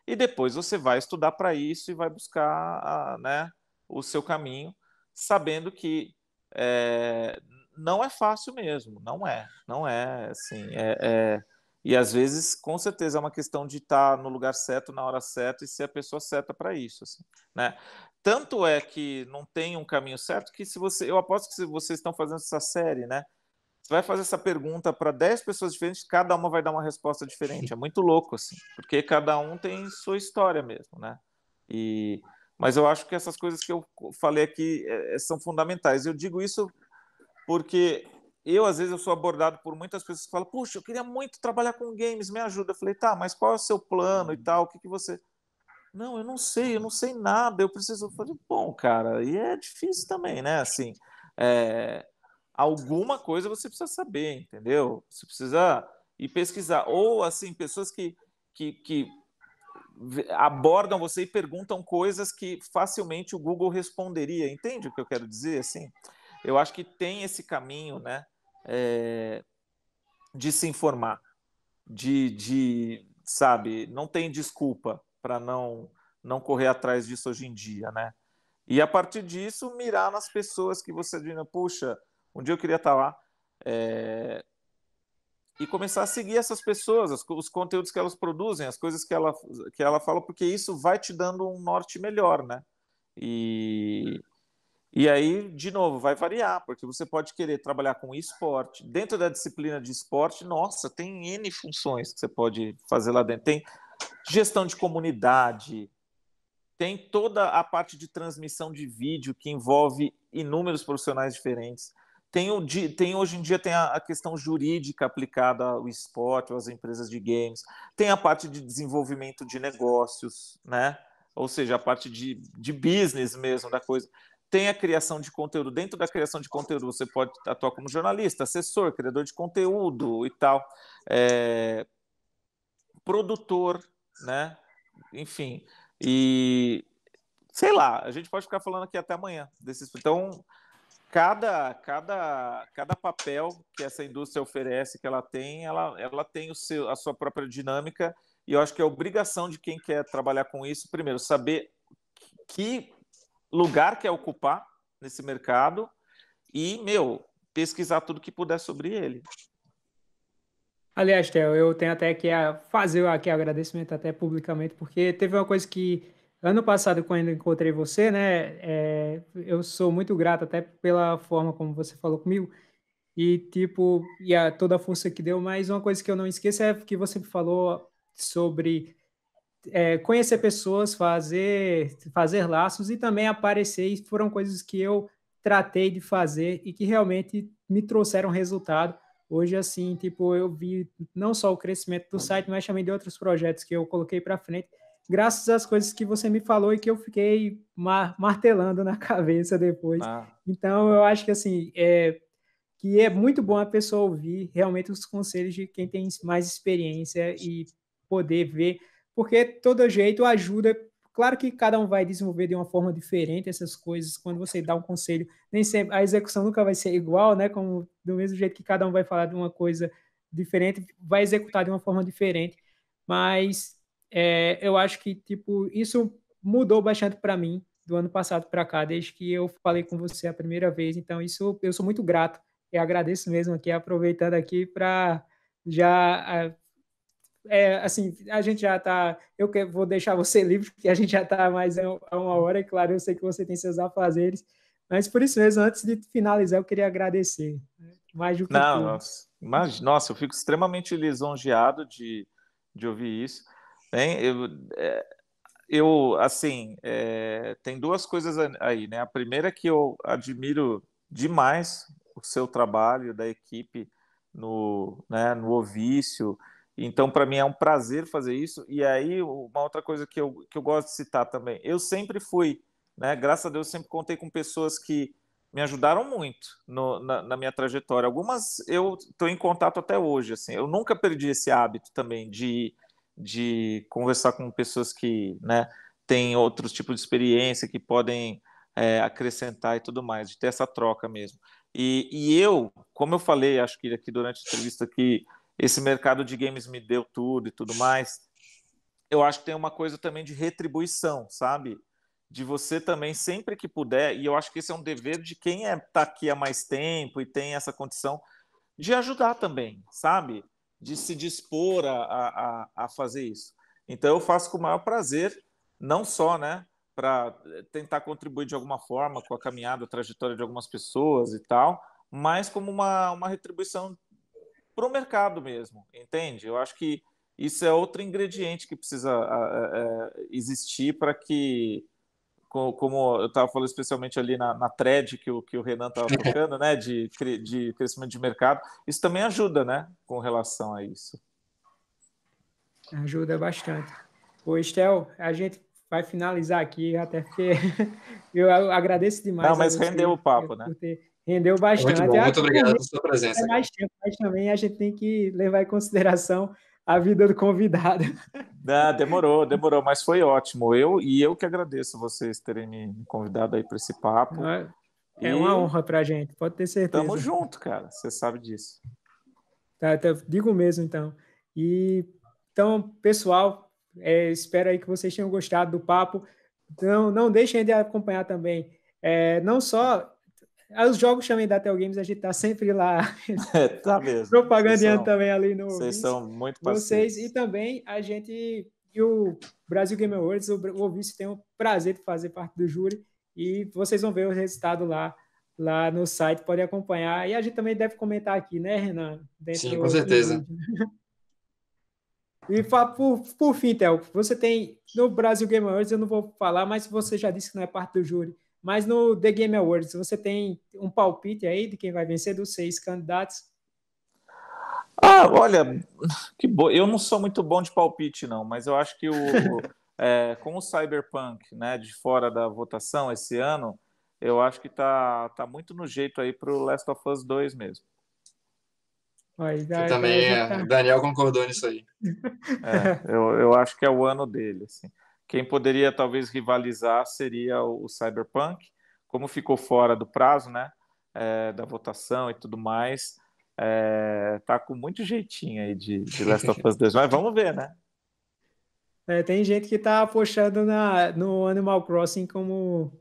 E depois você vai estudar para isso e vai buscar a, né, o seu caminho, sabendo que é, não é fácil mesmo, não é, não é, assim, é, é, e às vezes, com certeza, é uma questão de estar no lugar certo, na hora certa, e ser a pessoa certa para isso, assim, né? Tanto é que não tem um caminho certo que se você... Eu aposto que se vocês estão fazendo essa série, né? Você vai fazer essa pergunta para dez pessoas diferentes, cada uma vai dar uma resposta diferente. É muito louco, assim. Porque cada um tem sua história mesmo, né? E... Mas eu acho que essas coisas que eu falei aqui é, são fundamentais. Eu digo isso porque eu, às vezes, eu sou abordado por muitas pessoas que falam, puxa, eu queria muito trabalhar com games, me ajuda. Eu falei, tá, mas qual é o seu plano e tal? O que que você... Não, eu não sei, eu não sei nada, eu preciso fazer. Bom, cara, e é difícil também, né? Assim, é, alguma coisa você precisa saber, entendeu? Você precisa ir pesquisar. Ou, assim, pessoas que, que, que abordam você e perguntam coisas que facilmente o Google responderia. Entende o que eu quero dizer? Assim, eu acho que tem esse caminho, né? É, de se informar, de, de, sabe, não tem desculpa para não, não correr atrás disso hoje em dia, né? E a partir disso, mirar nas pessoas que você diz, puxa, um dia eu queria estar lá, é... e começar a seguir essas pessoas, os conteúdos que elas produzem, as coisas que ela, que ela fala, porque isso vai te dando um norte melhor, né? E, e aí, de novo, vai variar, porque você pode querer trabalhar com esporte. Dentro da disciplina de esporte, nossa, tem N funções que você pode fazer lá dentro. Tem gestão de comunidade, tem toda a parte de transmissão de vídeo que envolve inúmeros profissionais diferentes. Tem, o, tem hoje em dia tem a, a questão jurídica aplicada ao esporte, às empresas de games. Tem a parte de desenvolvimento de negócios, né? Ou seja, a parte de, de business mesmo da coisa. Tem a criação de conteúdo. Dentro da criação de conteúdo você pode atuar como jornalista, assessor, criador de conteúdo e tal. É... produtor, né? Enfim, e sei lá, a gente pode ficar falando aqui até amanhã desses. Então, cada cada cada papel que essa indústria oferece, que ela tem, ela ela tem o seu a sua própria dinâmica, e eu acho que é obrigação de quem quer trabalhar com isso, primeiro, saber que lugar quer ocupar nesse mercado e, meu, pesquisar tudo que puder sobre ele. Aliás, Theo, eu tenho até que fazer aqui agradecimento até publicamente, porque teve uma coisa que ano passado, quando eu encontrei você, né, é, eu sou muito grato até pela forma como você falou comigo, E, tipo, e a, toda a força que deu. Mas uma coisa que eu não esqueço é que você falou sobre é, conhecer pessoas, fazer, fazer laços e também aparecer. E foram coisas que eu tratei de fazer e que realmente me trouxeram resultado. Hoje, assim, tipo, eu vi não só o crescimento do site, mas também de outros projetos que eu coloquei para frente, graças às coisas que você me falou e que eu fiquei mar- martelando na cabeça depois. Ah. Então, eu acho que, assim, é... que é muito bom a pessoa ouvir realmente os conselhos de quem tem mais experiência e poder ver, porque todo jeito ajuda. Claro que cada um vai desenvolver de uma forma diferente essas coisas. Quando você dá um conselho, nem sempre a execução nunca vai ser igual, né? Como do mesmo jeito que cada um vai falar de uma coisa diferente, vai executar de uma forma diferente. Mas é, eu acho que tipo isso mudou bastante para mim do ano passado para cá, desde que eu falei com você a primeira vez. Então isso eu sou muito grato. Eu agradeço mesmo aqui, aproveitando aqui para já... É, assim, a gente já está... Eu vou deixar você livre, porque a gente já está mais a uma hora, e claro, eu sei que você tem seus afazeres, mas por isso mesmo, antes de finalizar, eu queria agradecer. Mais do que Não, nossa, mas, nossa, eu fico extremamente lisonjeado de, de ouvir isso. Bem, eu, eu, assim, é, tem duas coisas aí, né? A primeira é que eu admiro demais... o seu trabalho, da equipe no, né, no UOL Vício. Então, para mim, é um prazer fazer isso. E aí, uma outra coisa que eu, que eu gosto de citar também, eu sempre fui, né, graças a Deus, sempre contei com pessoas que me ajudaram muito no, na, na minha trajetória. Algumas eu estou em contato até hoje. Assim, eu nunca perdi esse hábito também de, de conversar com pessoas que, né, têm outros tipos de experiência, que podem é, acrescentar e tudo mais, de ter essa troca mesmo. E, e eu, como eu falei, acho que aqui durante a entrevista, que esse mercado de games me deu tudo e tudo mais, eu acho que tem uma coisa também de retribuição, sabe? De você também, sempre que puder, e eu acho que esse é um dever de quem está aqui há mais tempo e tem essa condição, de ajudar também, sabe? De se dispor a, a, a fazer isso. Então eu faço com o maior prazer, não só, né, para tentar contribuir de alguma forma com a caminhada, a trajetória de algumas pessoas e tal, mas como uma, uma retribuição para o mercado mesmo, entende? Eu acho que isso é outro ingrediente que precisa é, existir para que, como eu estava falando especialmente ali na, na thread que o, que o Renan estava tocando, né, de, de crescimento de mercado, isso também ajuda, né, com relação a isso. Ajuda bastante. Ô, Theo, a gente... vai finalizar aqui, até porque eu agradeço demais. Não, mas rendeu o papo, né? Rendeu bastante. Muito bom, muito obrigado pela sua presença. Mais tempo, mas também a gente tem que levar em consideração a vida do convidado. Não, demorou, demorou, mas foi ótimo. Eu, e eu que agradeço vocês terem me convidado aí para esse papo. É uma e... honra para a gente, pode ter certeza. Tamo junto, cara, você sabe disso. Tá, tá, digo mesmo, então. E, então, pessoal... É, espero aí que vocês tenham gostado do papo. Não, não deixem de acompanhar também. É, não só os jogos também da Theo Games, a gente tá sempre lá. É, tá mesmo. Propagandeando também ali no... Vocês Vício. São muito parceiros. E também a gente... E o Brasil Game Awards, o UOL Vício tem o prazer de fazer parte do júri. E vocês vão ver o resultado lá, lá no site. Podem acompanhar. E a gente também deve comentar aqui, né, Renan? Dentro Sim, com do... certeza. E por, por fim, Theo, você tem no Brasil Game Awards, eu não vou falar, mas você já disse que não é parte do júri, mas no The Game Awards, você tem um palpite aí de quem vai vencer dos seis candidatos? Ah, olha, que bo... eu não sou muito bom de palpite, não, mas eu acho que o, é, com o Cyberpunk, né, de fora da votação esse ano, eu acho que tá, tá muito no jeito aí pro Last of Us dois mesmo. Aí, daí, também, o Daniel concordou nisso aí. É, eu, eu acho que é o ano dele. Assim. Quem poderia talvez rivalizar seria o, o Cyberpunk, como ficou fora do prazo, né? É, da votação e tudo mais. É, tá com muito jeitinho aí de, de Last of Us dois, mas vamos ver, né? É, tem gente que tá apostando na, no Animal Crossing como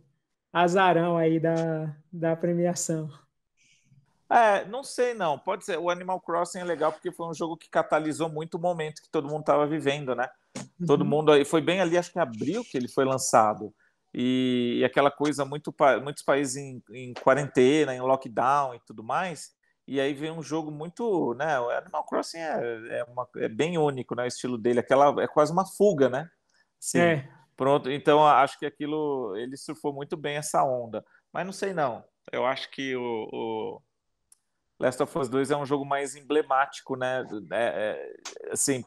azarão aí da, da premiação. É, não sei não, pode ser, o Animal Crossing é legal porque foi um jogo que catalisou muito o momento que todo mundo estava vivendo, né? Uhum. Todo mundo, foi bem ali, acho que em abril que ele foi lançado, e, e aquela coisa, muito, muitos países em, em quarentena, em lockdown e tudo mais, E aí vem um jogo muito, né? O Animal Crossing é, é, uma, é bem único, né? O estilo dele, aquela, é quase uma fuga, né? Sim. É. Pronto, então acho que aquilo, ele surfou muito bem essa onda. Mas não sei não, eu acho que o, o Last of Us dois é um jogo mais emblemático, né? É, é, assim,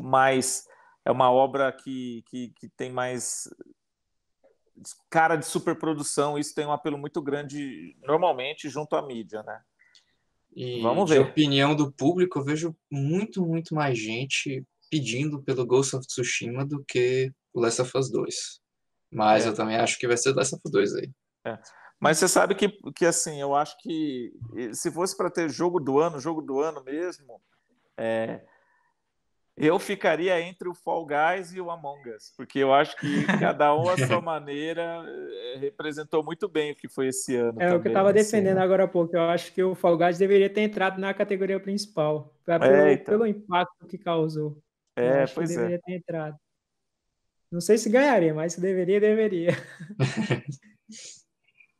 mais, é uma obra que, que, que tem mais cara de superprodução, isso tem um apelo muito grande, normalmente, junto à mídia, né? E vamos ver. De opinião do público, eu vejo muito, muito mais gente pedindo pelo Ghost of Tsushima do que o Last of Us dois. Mas é. eu também acho que vai ser o Last of Us dois aí. É. Mas você sabe que, que, assim, eu acho que se fosse para ter jogo do ano, jogo do ano mesmo, é, eu ficaria entre o Fall Guys e o Among Us, porque eu acho que cada um, à sua maneira, representou muito bem o que foi esse ano. É também, o que eu estava assim, defendendo agora há pouco. Eu acho que o Fall Guys deveria ter entrado na categoria principal, pra, pelo, então. pelo impacto que causou. É, eu acho pois que é. deveria ter entrado. Não sei se ganharia, mas se deveria, deveria.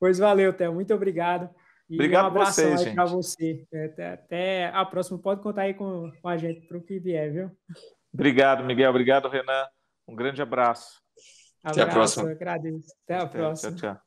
Pois valeu, Theo. Muito obrigado. E obrigado um abraço aí para você. Até, até a próxima. Pode contar aí com, com a gente para o que vier, viu? Obrigado, Miguel. Obrigado, Renan. Um grande abraço. Abraço. Até a próxima. Agradeço. Até a até, próxima. Tchau, tchau.